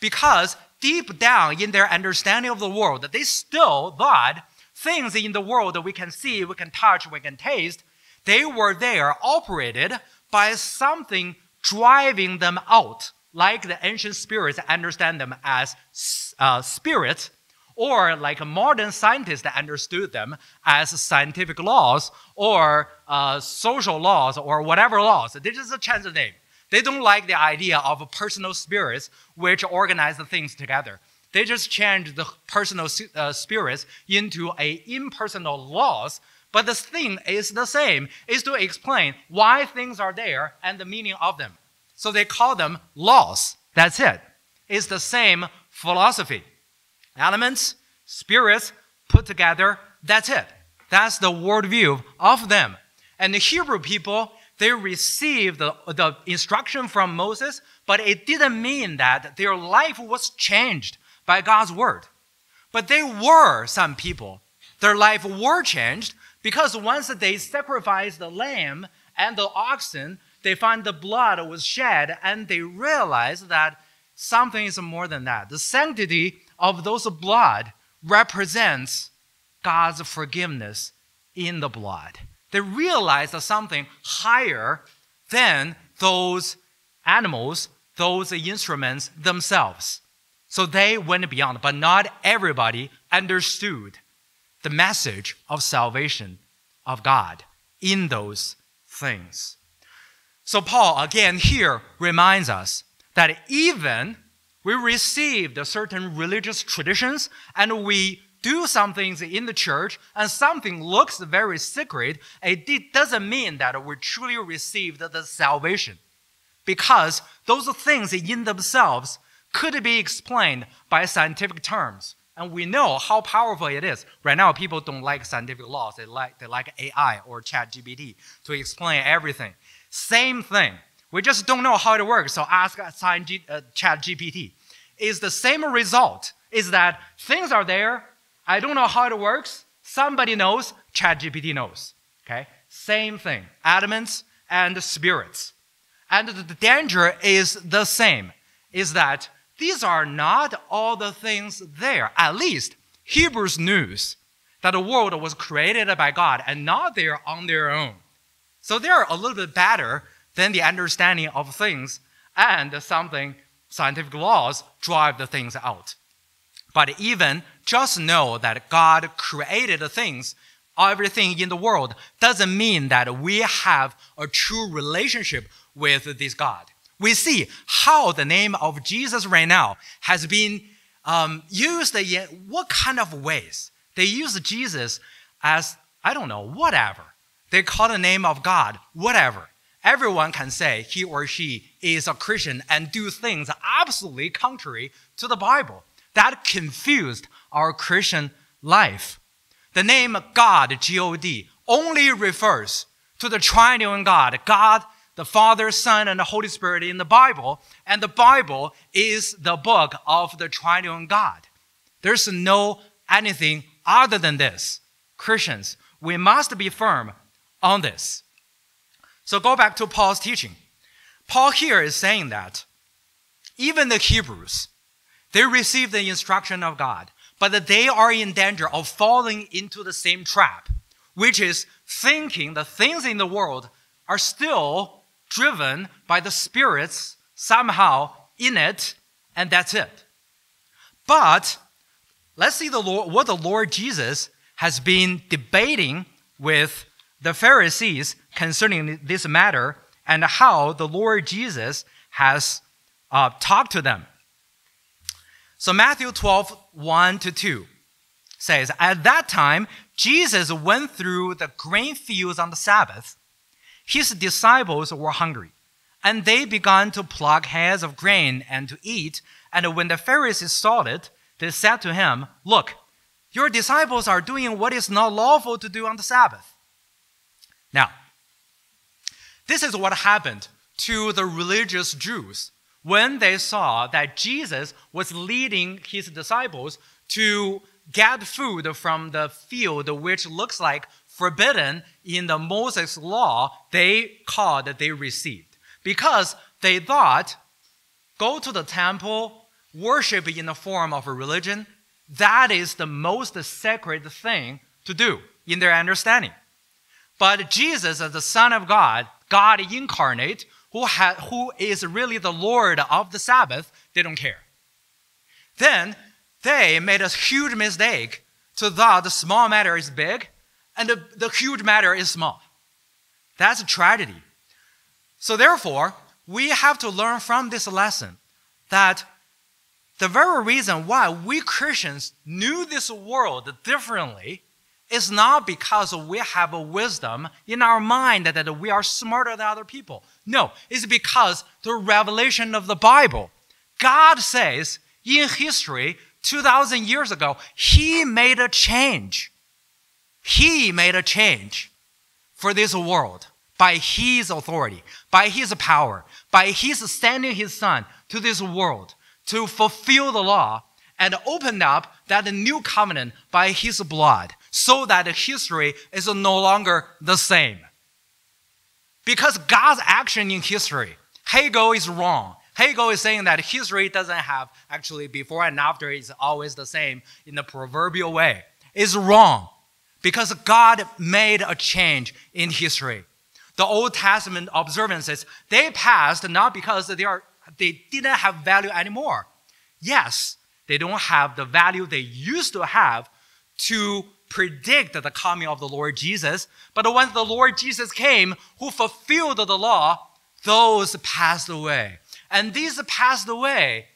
because deep down in their understanding of the world, they still thought things in the world that we can see, we can touch, we can taste, they were there operated by something driving them out, like the ancient spirits understand them as spirits, or like modern scientists understood them as scientific laws or social laws or whatever laws. This is a chance of name. They don't like the idea of personal spirits which organize the things together. They just change the personal spirits into an impersonal laws, but the thing is the same, is to explain why things are there and the meaning of them. So they call them laws. That's it. It's the same philosophy. Elements, spirits put together, that's it. That's the worldview of them. And the Hebrew people, they received the instruction from Moses, but it didn't mean that their life was changed by God's word. But they were some people. Their life were changed because once they sacrificed the lamb and the oxen, they find the blood was shed, and they realize that something is more than that. The sanctity of those blood represents God's forgiveness in the blood. They realize that something higher than those animals, those instruments themselves. So they went beyond, but not everybody understood the message of salvation of God in those things. So Paul, again, here reminds us that even we received certain religious traditions and we do some things in the church and something looks very sacred, it doesn't mean that we truly received the salvation because those things in themselves could be explained by scientific terms. And we know how powerful it is. Right now, people don't like scientific laws. They like AI or ChatGPT to explain everything. Same thing. We just don't know how it works, so ask ChatGPT. It's the same result, is that things are there, I don't know how it works, somebody knows, ChatGPT knows, okay? Same thing, elements and spirits. And the danger is the same, is that these are not all the things there. At least Hebrews knew that the world was created by God and not there on their own. So they're a little bit better than the understanding of things and something scientific laws drive the things out. But even just know that God created the things, everything in the world, doesn't mean that we have a true relationship with this God. We see how the name of Jesus right now has been used in what kind of ways. They use Jesus as, I don't know, whatever. They call the name of God, whatever. Everyone can say he or she is a Christian and do things absolutely contrary to the Bible. That confused our Christian life. The name God, G-O-D, only refers to the triune God, God, the Father, Son, and the Holy Spirit in the Bible, and the Bible is the book of the triune God. There's no anything other than this. Christians, we must be firm on this. So go back to Paul's teaching. Paul here is saying that even the Hebrews, they received the instruction of God, but that they are in danger of falling into the same trap, which is thinking the things in the world are still driven by the spirits somehow in it, and that's it. But let's see what the Lord Jesus has been debating with the Pharisees concerning this matter and how the Lord Jesus has talked to them. So Matthew 12, 1-2 says, at that time, Jesus went through the grain fields on the Sabbath. His disciples were hungry And they began to pluck heads of grain and to eat. And when the Pharisees saw it, they said to him, "Look, your disciples are doing what is not lawful to do on the Sabbath." Now, this is what happened to the religious Jews when they saw that Jesus was leading his disciples to get food from the field, which looks like forbidden in the Moses law they called that they received. Because they thought, go to the temple, worship in the form of a religion, that is the most sacred thing to do in their understanding. But Jesus, as the Son of God, God incarnate, who is really the Lord of the Sabbath, they don't care. Then they made a huge mistake to thought the small matter is big and the huge matter is small. That's a tragedy. So therefore, we have to learn from this lesson that the very reason why we Christians knew this world differently is not because we have a wisdom in our mind that we are smarter than other people. No, it's because the revelation of the Bible. God says in history, 2,000 years ago, he made a change. He made a change for this world by his authority, by his power, by his sending his Son to this world to fulfill the law and open up that new covenant by his blood so that history is no longer the same. Because God's action in history, Hegel is wrong. Hegel is saying that history doesn't have actually before and after, it's always the same in the proverbial way. It's wrong because God made a change in history. The Old Testament observances, they passed not because they didn't have value anymore. Yes, they don't have the value they used to have to predict the coming of the Lord Jesus. But when the Lord Jesus came, who fulfilled the law, those passed away. And these passed away,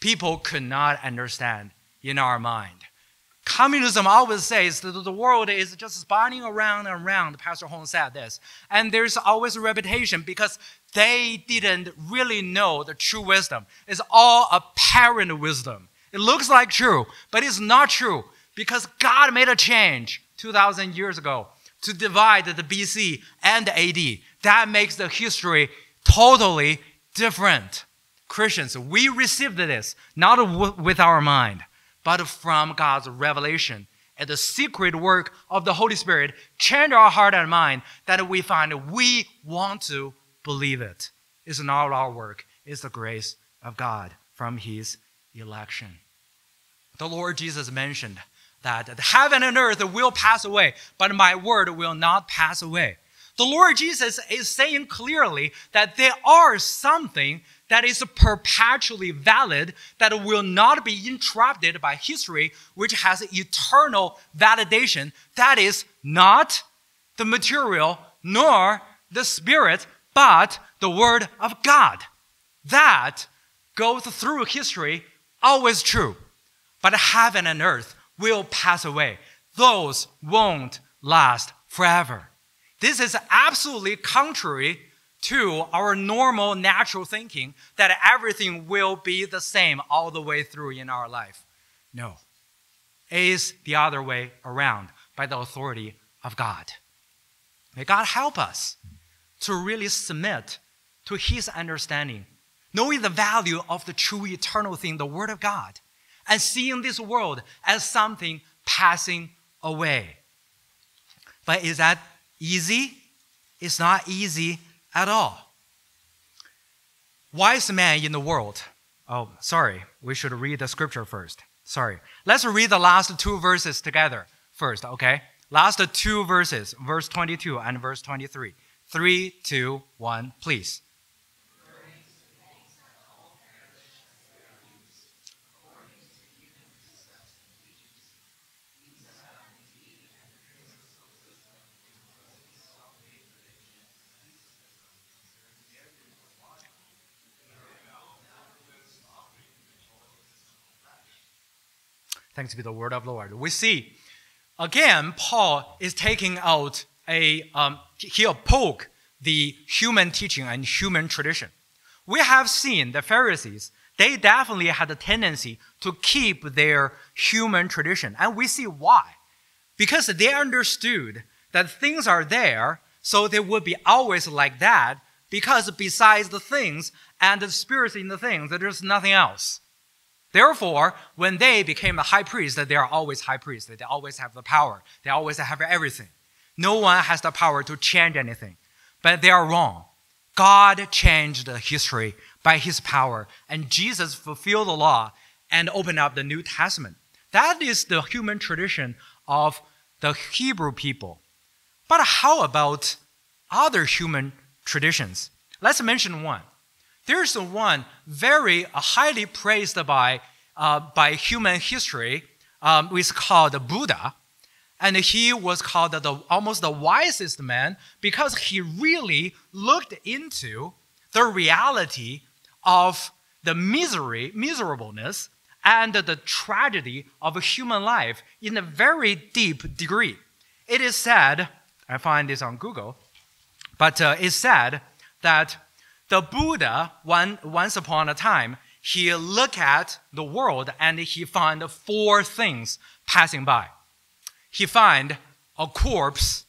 people could not understand in our mind. Communism always says that the world is just spinning around and around. Pastor Hong said this. And there's always a reputation because they didn't really know the true wisdom. It's all apparent wisdom. It looks like true, but it's not true because God made a change 2,000 years ago to divide the BC and the AD. That makes the history totally different. Christians, we received this, not with our mind, but from God's revelation and the secret work of the Holy Spirit change our heart and mind that we find we want to believe it. It's not our work. It's the grace of God from his election. The Lord Jesus mentioned that heaven and earth will pass away, but my word will not pass away. The Lord Jesus is saying clearly that there are something that is perpetually valid, that will not be interrupted by history, which has eternal validation. That is not the material nor the spirit, but the word of God. That goes through history, always true. But heaven and earth will pass away. Those won't last forever. This is absolutely contrary to our normal natural thinking that everything will be the same all the way through in our life. No, it is the other way around by the authority of God. May God help us to really submit to his understanding, knowing the value of the true eternal thing, the word of God, and seeing this world as something passing away. But is that easy? It's not easy at all. Wise man in the world. Oh, sorry. We should read the scripture first. Sorry. Let's read the last two verses together first, okay? Last two verses, verse 22 and verse 23. 3, 2, 1, please. Thanks be the word of the Lord. We see, again, Paul is taking out a poke the human teaching and human tradition. We have seen the Pharisees, they definitely had a tendency to keep their human tradition. And we see why. Because they understood that things are there, so they would be always like that, because besides the things and the spirits in the things, there's nothing else. Therefore, when they became a high priest, they are always high priests. They always have the power. They always have everything. No one has the power to change anything. But they are wrong. God changed history by his power, and Jesus fulfilled the law and opened up the New Testament. That is the human tradition of the Hebrew people. But how about other human traditions? Let's mention one. There's one very highly praised by human history, is called Buddha. And he was called almost the wisest man because he really looked into the reality of the miserableness, and the tragedy of human life in a very deep degree. It is said, I find this on Google, but it's said that the Buddha, once upon a time, he looked at the world and he found four things passing by. He found a corpse,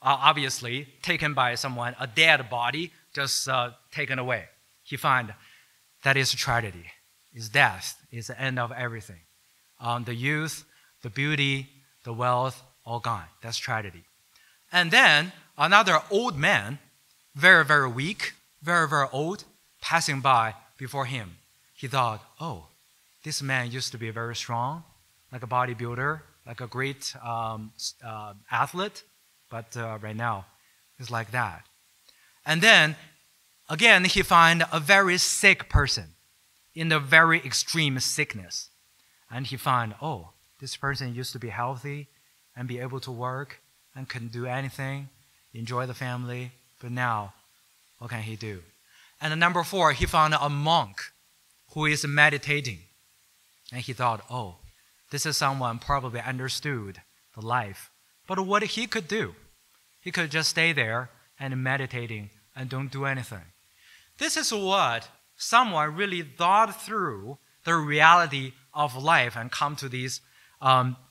obviously, taken by someone, a dead body, just taken away. He found that is a tragedy. Is death, is the end of everything. The youth, the beauty, the wealth, all gone. That's tragedy. And then another old man, very, very weak, very, very old, passing by before him. He thought, oh, this man used to be very strong, like a bodybuilder, like a great athlete, but right now he's like that. And then, again, he finds a very sick person, in the very extreme sickness. And he found, oh, this person used to be healthy and be able to work and can do anything, enjoy the family, but now, what can he do? And number four, he found a monk who is meditating. And he thought, oh, this is someone probably understood the life. But what he could do? He could just stay there and meditating and don't do anything. This is what someone really thought through the reality of life and come to these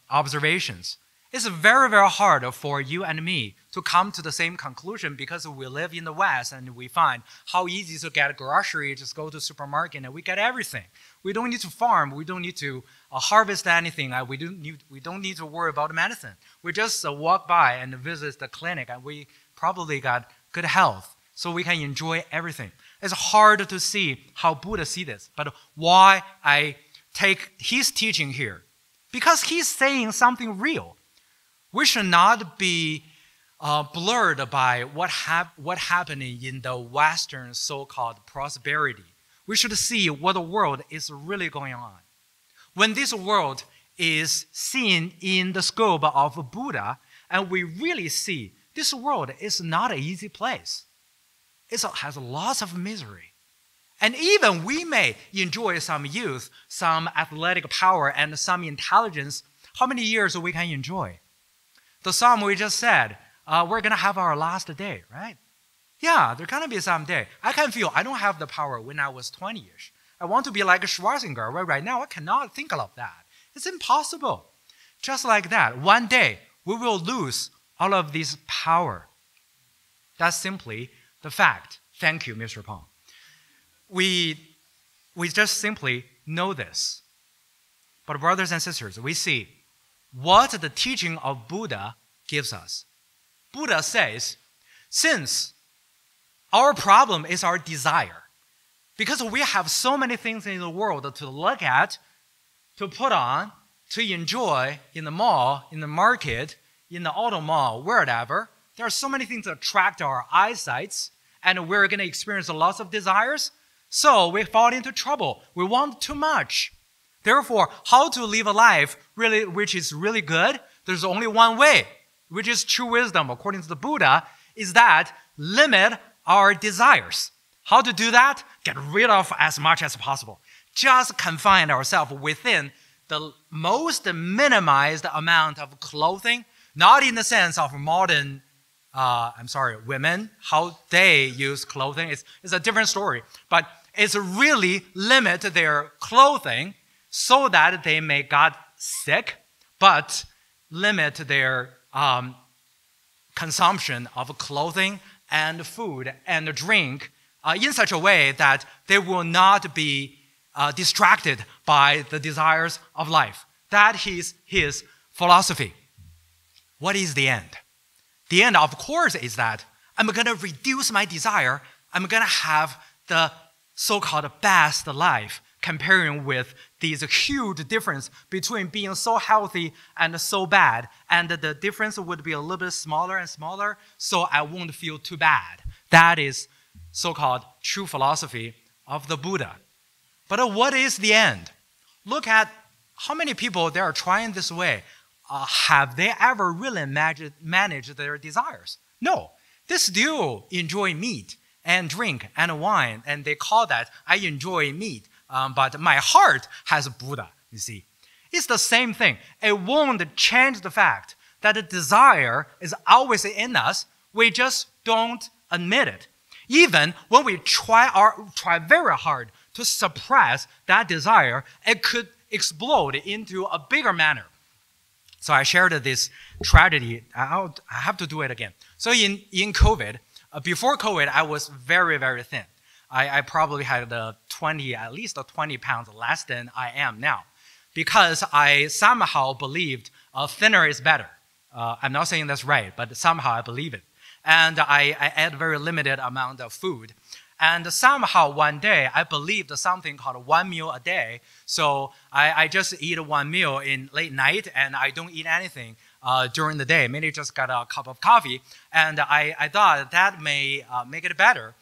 observations. It's very, very hard for you and me to come to the same conclusion because we live in the West and we find how easy to get groceries, just go to the supermarket and we get everything. We don't need to farm. We don't need to harvest anything. We don't need to worry about medicine. We just walk by and visit the clinic and we probably got good health so we can enjoy everything. It's hard to see how Buddha sees this, but why I take his teaching here? Because he's saying something real. We should not be blurred by what happening in the Western so-called prosperity. We should see what the world is really going on. When this world is seen in the scope of Buddha, and we really see this world is not an easy place. It has lots of misery. And even we may enjoy some youth, some athletic power, and some intelligence. How many years we can enjoy? The psalm we just said, we're going to have our last day, right? Yeah, there's going to be some day. I can feel I don't have the power when I was 20-ish. I want to be like Schwarzenegger. Right now, I cannot think of that. It's impossible. Just like that, one day, we will lose all of this power. That's simply the fact. Thank you, Mr. Pong. We just simply know this. But brothers and sisters, we see what the teaching of Buddha gives us. Buddha says, since our problem is our desire, because we have so many things in the world to look at, to put on, to enjoy in the mall, in the market, in the auto mall, wherever, there are so many things that attract our eyesights, and we're going to experience lots of desires, so we fall into trouble. We want too much. Therefore, how to live a life really, which is really good, there's only one way, which is true wisdom, according to the Buddha, is that limit our desires. How to do that? Get rid of as much as possible. Just confine ourselves within the most minimized amount of clothing, not in the sense of modern women, how they use clothing. It's a different story, but it's really limit their clothing so that they may get sick, but limit their consumption of clothing and food and drink in such a way that they will not be distracted by the desires of life. That is his philosophy. What is the end? The end, of course, is that I'm going to reduce my desire. I'm going to have the so-called best life, comparing with these huge difference between being so healthy and so bad. And the difference would be a little bit smaller and smaller, so I won't feel too bad. That is so-called true philosophy of the Buddha. But what is the end? Look at how many people there are trying this way. Have they ever really managed their desires? No. They still enjoy meat and drink and wine, and they call that, I enjoy meat, but my heart has Buddha, you see. It's the same thing. It won't change the fact that the desire is always in us. We just don't admit it. Even when we try very hard to suppress that desire, it could explode into a bigger manner. So I shared this tragedy. I have to do it again. So in COVID, before COVID, I was very, very thin. I probably had at least 20 pounds less than I am now, because I somehow believed thinner is better. I'm not saying that's right, but somehow I believe it. And I ate very limited amount of food. And somehow one day, I believed something called one meal a day. So I just eat one meal in late night, and I don't eat anything during the day. Maybe just got a cup of coffee. And I thought that may make it better.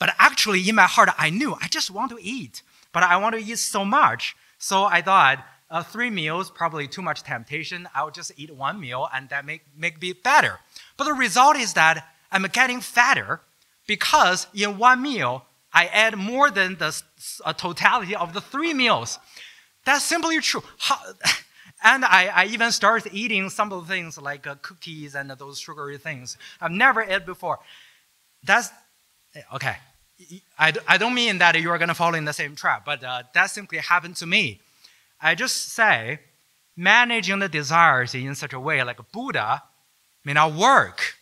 But actually, in my heart, I knew I just want to eat. But I want to eat so much. So I thought, three meals, probably too much temptation. I'll just eat one meal, and that make it better. But the result is that I'm getting fatter, because in one meal, I add more than the totality of the three meals. That's simply true. And I even started eating some of the things like cookies and those sugary things I've never ate before. That's, okay, I don't mean that you're going to fall in the same trap, but that simply happened to me. I just say, managing the desires in such a way like Buddha may not work.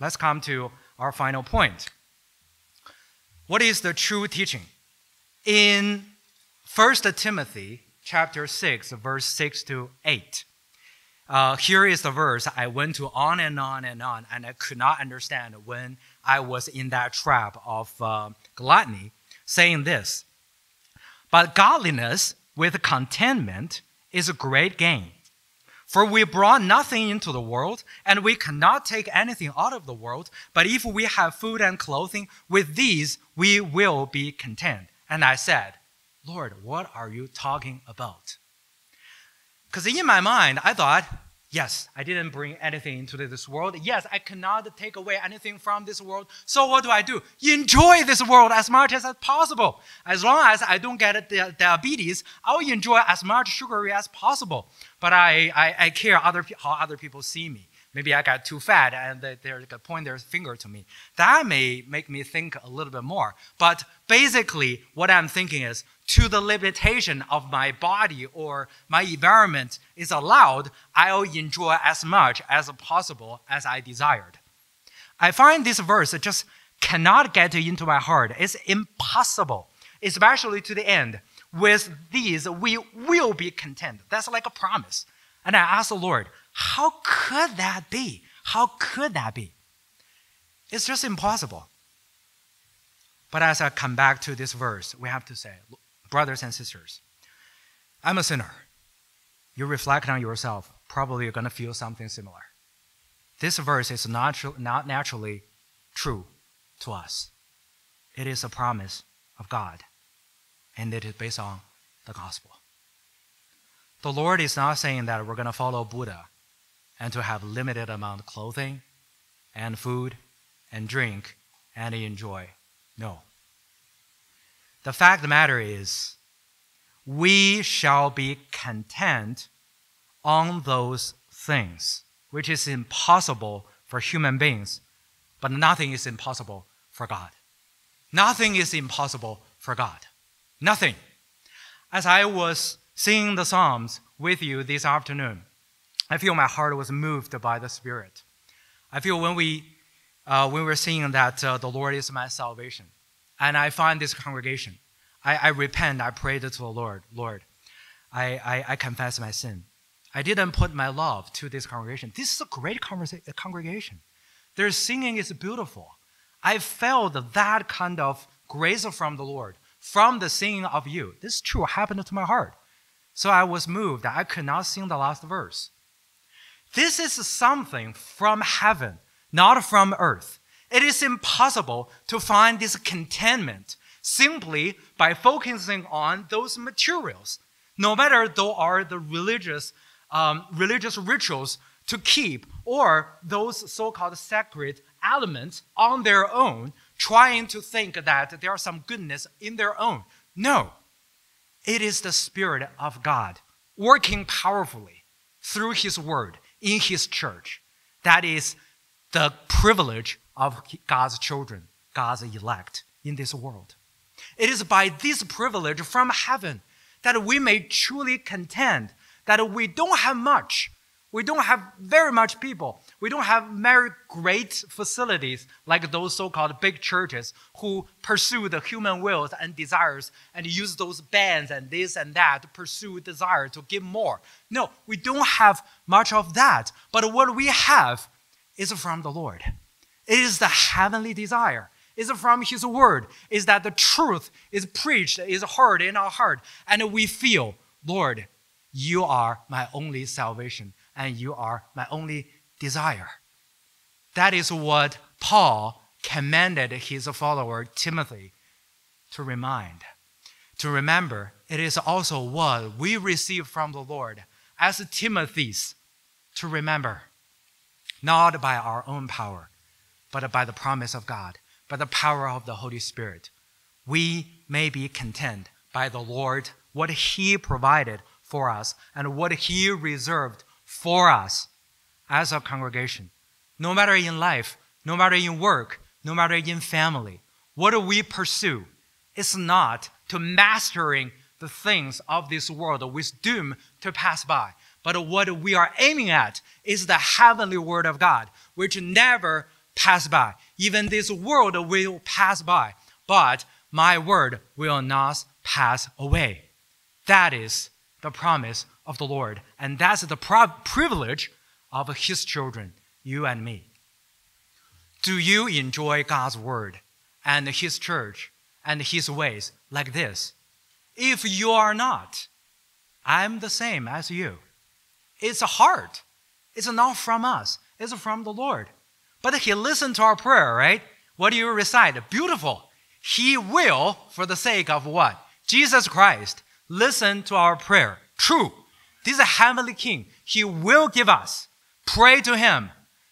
Let's come to our final point. What is the true teaching? In 1 Timothy chapter 6, verse 6 to 8, here is the verse I went to on and on and on, and I could not understand when I was in that trap of gluttony, saying this, "But godliness with contentment is a great gain. For we brought nothing into the world, and we cannot take anything out of the world. But if we have food and clothing, with these we will be content." And I said, "Lord, what are you talking about?" Because in my mind, I thought, yes, I didn't bring anything into this world. Yes, I cannot take away anything from this world. So what do? Enjoy this world as much as possible. As long as I don't get diabetes, I will enjoy as much sugary as possible. But I care how other people see me. Maybe I got too fat and they're going to point their finger to me. That may make me think a little bit more. But basically, what I'm thinking is, to the limitation of my body or my environment is allowed, I'll enjoy as much as possible as I desired. I find this verse just cannot get into my heart. It's impossible, especially to the end. With these, we will be content. That's like a promise. And I asked the Lord, how could that be? How could that be? It's just impossible. But as I come back to this verse, we have to say, brothers and sisters, I'm a sinner. You reflect on yourself, probably you're going to feel something similar. This verse is not naturally true to us. It is a promise of God, and it is based on the gospel. The Lord is not saying that we're going to follow Buddha and to have limited amount of clothing and food and drink and enjoy. No. The fact of the matter is, we shall be content on those things, which is impossible for human beings, but nothing is impossible for God. Nothing is impossible for God. Nothing. As I was singing the Psalms with you this afternoon, I feel my heart was moved by the Spirit. I feel when we're singing that the Lord is my salvation, and I find this congregation, I repent, I prayed to the Lord, Lord, I confess my sin. I didn't put my love to this congregation. This is a great congregation. Their singing is beautiful. I felt that kind of grace from the Lord, from the singing of you. This is true, happened to my heart. So I was moved. I could not sing the last verse. This is something from heaven, not from earth. It is impossible to find this contentment simply by focusing on those materials, no matter though are the religious rituals to keep or those so-called sacred elements on their own, trying to think that there are some goodness in their own. No, it is the Spirit of God working powerfully through His Word in His church. That is the privilege of God's children, God's elect in this world. It is by this privilege from heaven that we may truly contend that we don't have much. We don't have very much people. We don't have very great facilities like those so-called big churches who pursue the human wills and desires and use those bands and this and that to pursue desire to give more. No, we don't have much of that. But what we have is from the Lord. It is the heavenly desire. It's from His Word. It's that the truth is preached, is heard in our heart. And we feel, Lord, You are my only salvation, and You are my only desire. That is what Paul commanded his follower Timothy to remind, to remember. It is also what we receive from the Lord as Timothy's to remember, not by our own power, but by the promise of God, by the power of the Holy Spirit. We may be content by the Lord, what He provided for us and what He reserved for us as a congregation. No matter in life, no matter in work, no matter in family, what do we pursue? It's not to mastering the things of this world with doom to pass by, but what we are aiming at is the heavenly Word of God, which never pass by. Even this world will pass by, but my word will not pass away. That is the promise of the Lord, and that's the privilege of His children, you and me. Do you enjoy God's word and His church and His ways like this? If you are not, I'm the same as you. It's hard. It's not from us. It's from the Lord. But He listened to our prayer, right? What do you recite? Beautiful. He will, for the sake of what? Jesus Christ, listen to our prayer. True. This is a heavenly King. He will give us. Pray to Him.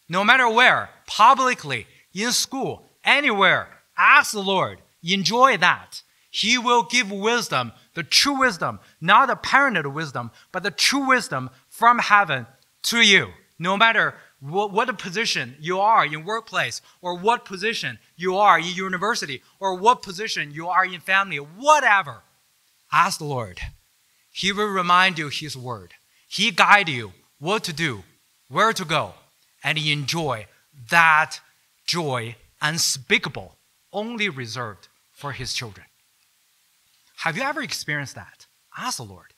No matter where, publicly, in school, anywhere, ask the Lord. Enjoy that. He will give wisdom, the true wisdom, not the parented wisdom, but the true wisdom from heaven to you. No matter what position you are in workplace, or what position you are in university, or what position you are in family, whatever. Ask the Lord. He will remind you His word. He guide you what to do, where to go, and enjoy that joy unspeakable, only reserved for His children. Have you ever experienced that? Ask the Lord.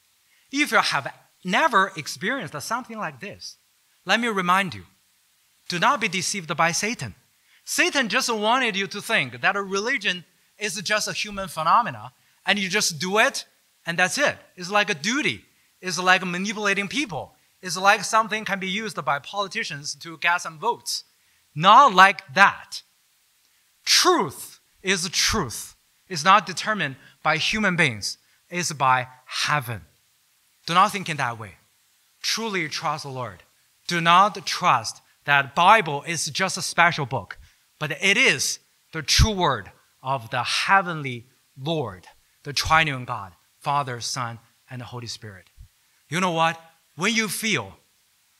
If you have never experienced something like this, let me remind you, do not be deceived by Satan. Satan just wanted you to think that a religion is just a human phenomena, and you just do it, and that's it. It's like a duty. It's like manipulating people. It's like something can be used by politicians to get some votes. Not like that. Truth is truth. It's not determined by human beings. It's by heaven. Do not think in that way. Truly trust the Lord. Do not trust that Bible is just a special book, but it is the true word of the heavenly Lord, the triune God, Father, Son, and the Holy Spirit. You know what? When you feel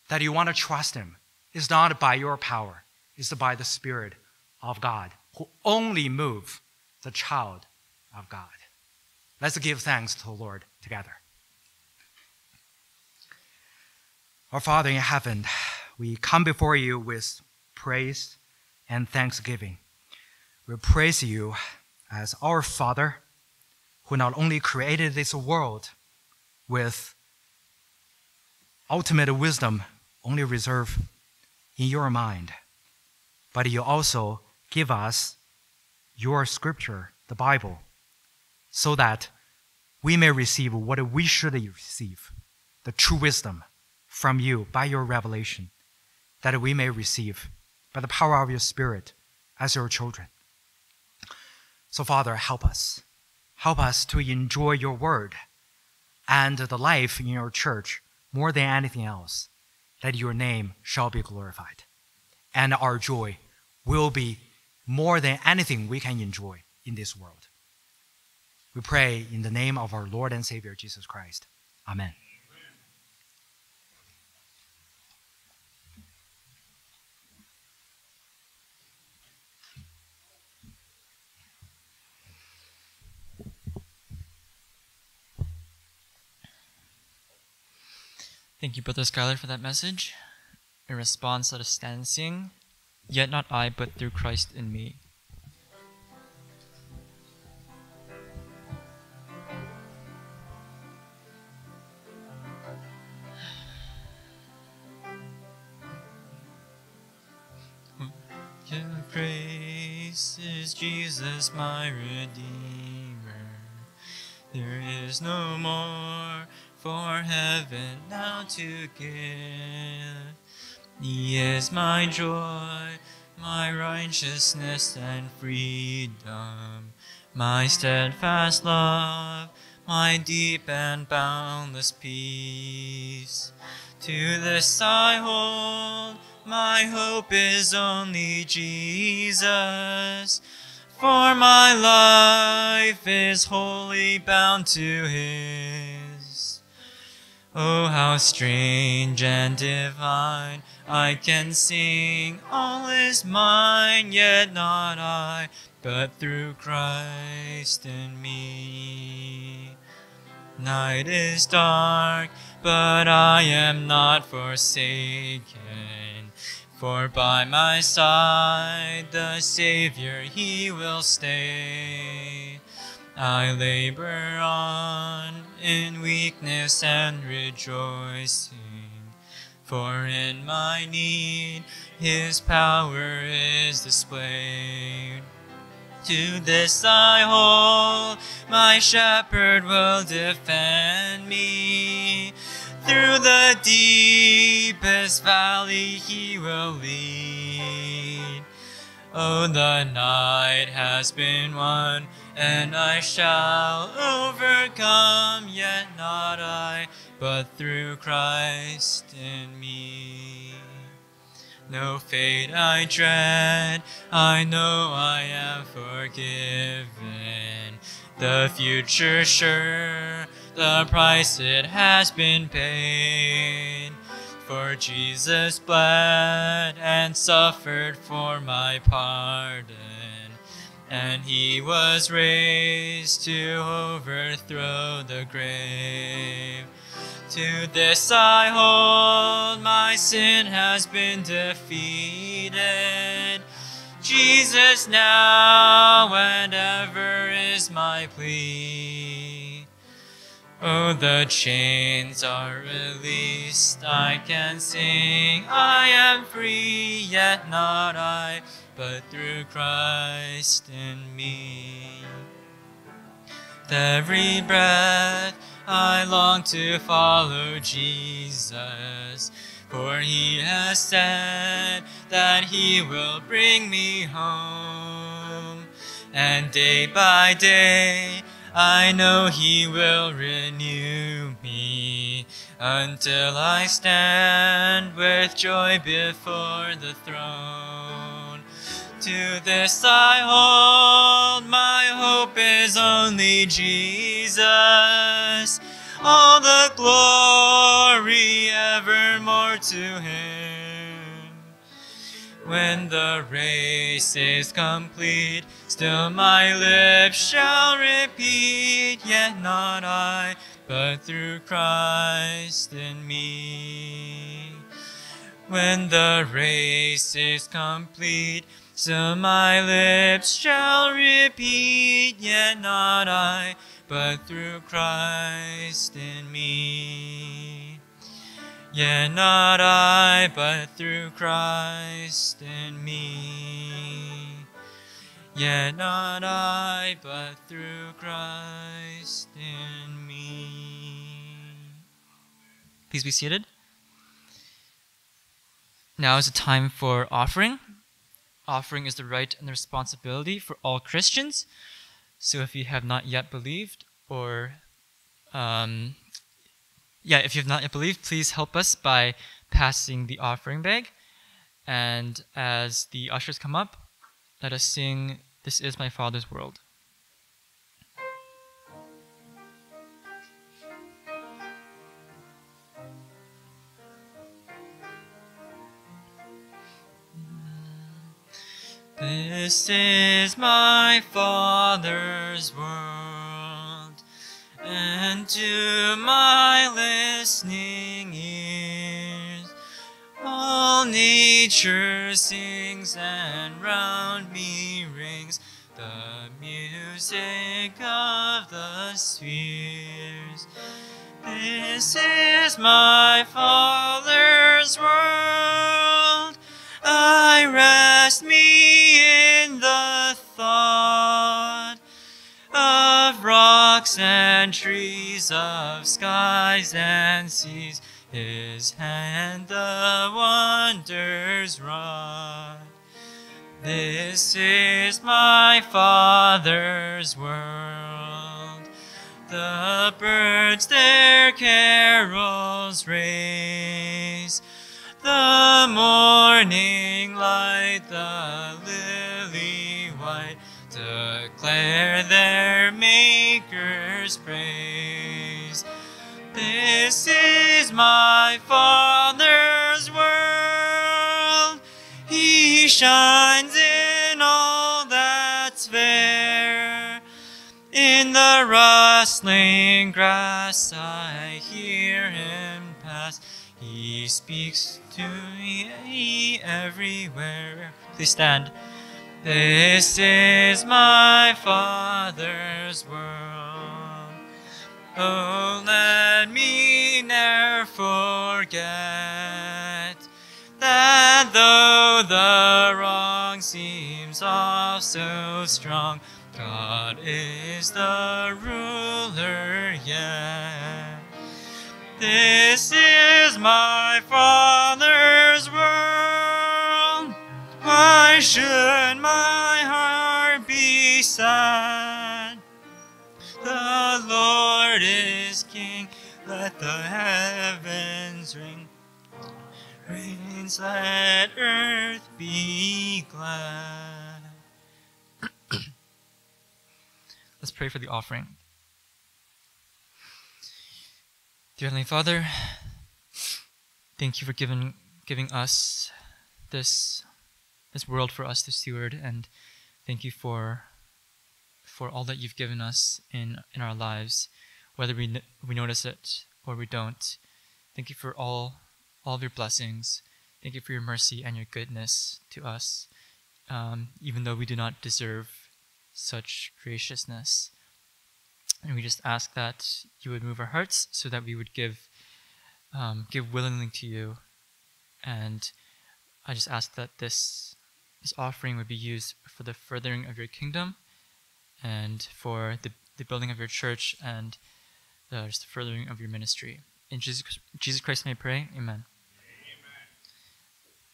that you want to trust Him, it's not by your power. is by the Spirit of God, who only moves the child of God. Let's give thanks to the Lord together. Our Father in heaven, we come before you with praise and thanksgiving. We praise you as our Father, who not only created this world with ultimate wisdom only reserved in your mind, but you also give us your scripture, the Bible, so that we may receive what we should receive, the true wisdom from you by your revelation, that we may receive by the power of your Spirit as your children. So, Father, help us. Help us to enjoy your word and the life in your church more than anything else, that your name shall be glorified. And our joy will be more than anything we can enjoy in this world. We pray in the name of our Lord and Savior, Jesus Christ. Amen. Thank you, Brother Skylar, for that message. In response, let us stand and sing, "Yet not I, but through Christ in me." Your grace is Jesus, my Redeemer. There is no more for heaven now to give. He is my joy, my righteousness and freedom, my steadfast love, my deep and boundless peace. To this I hold, my hope is only Jesus, for my life is wholly bound to his. Oh, how strange and divine, I can sing, all is mine, yet not I, but through Christ in me. Night is dark, but I am not forsaken, for by my side the Savior, he will stay. I labor on in weakness and rejoicing, for in my need, his power is displayed. To this I hold, my shepherd will defend me. Through the deepest valley he will lead. Oh, the night has been won, and I shall overcome, yet not I, but through Christ in me. No fate I dread, I know I am forgiven. The future sure, the price it has been paid. For Jesus bled and suffered for my pardon, and he was raised to overthrow the grave. To this I hold, my sin has been defeated. Jesus now and ever is my plea. Oh, the chains are released, I can sing, I am free, yet not I, but through Christ in me. With every breath I long to follow Jesus, for he has said that he will bring me home. And day by day I know he will renew me, until I stand with joy before the throne. To this I hold, my hope is only Jesus, all the glory evermore to him. When the race is complete, still my lips shall repeat, yet not I, but through Christ in me. When the race is complete, still my lips shall repeat, yet not I, but through Christ in me. Yet not I, but through Christ in me. Yet not I, but through Christ in me. Please be seated. Now is the time for offering. Offering is the right and the responsibility for all Christians. So if you have not yet believed, or if you have not yet believed, please help us by passing the offering bag. And as the ushers come up, let us sing "This Is My Father's World." This is my Father's world, and to my listening ears, all nature sings, and round me rings the music of the spheres. This is my Father's world, I rest me in the thought of rocks and trees, of skies and seas. His hand the wonders wrought. This is my Father's world. The birds their carols raise, the morning light, the lily white, declare their Maker's praise. This is my Father's world. He shines in all that's fair. In the rustling grass I hear him pass. He speaks to me everywhere. Please stand. This is my Father's world. Oh, let me ne'er forget that though the wrong seems oft so strong, God is the ruler yet. This is my Father's world. Why should my heart be sad? The Lord is King. Let the heavens ring. Reigns, let earth be glad. Let's pray for the offering. Dear Heavenly Father, thank you for giving us this world for us to steward, and thank you for all that you've given us in our lives, whether we notice it or we don't. Thank you for all of your blessings. Thank you for your mercy and your goodness to us, even though we do not deserve such graciousness. And we just ask that you would move our hearts so that we would give willingly to you. And I just ask that this offering would be used for the furthering of your kingdom and for the building of your church and just the furthering of your ministry. In Jesus Christ may I pray, amen. Amen.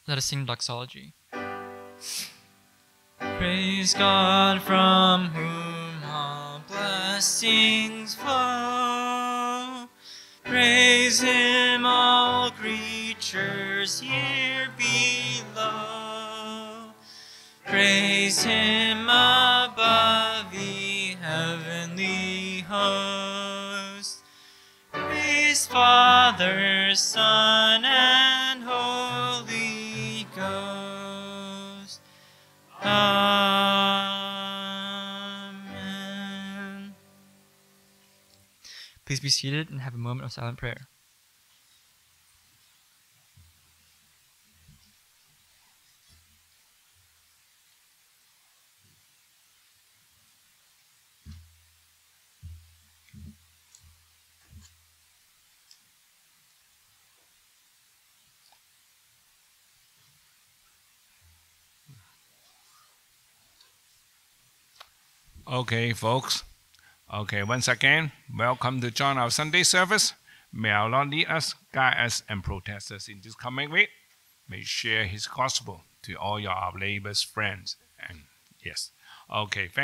Let us sing doxology. Praise God from whom all blessings flow. Praise him, all creatures here below. Praise him above the heavenly host. Praise Father, Son, and Holy Ghost. Please be seated and have a moment of silent prayer. Okay, folks. Okay, once again, welcome to join our Sunday service. May our Lord lead us, guide us, and protect us in this coming week. May we share His gospel to all our neighbors, friends, and yes. Okay, thank you.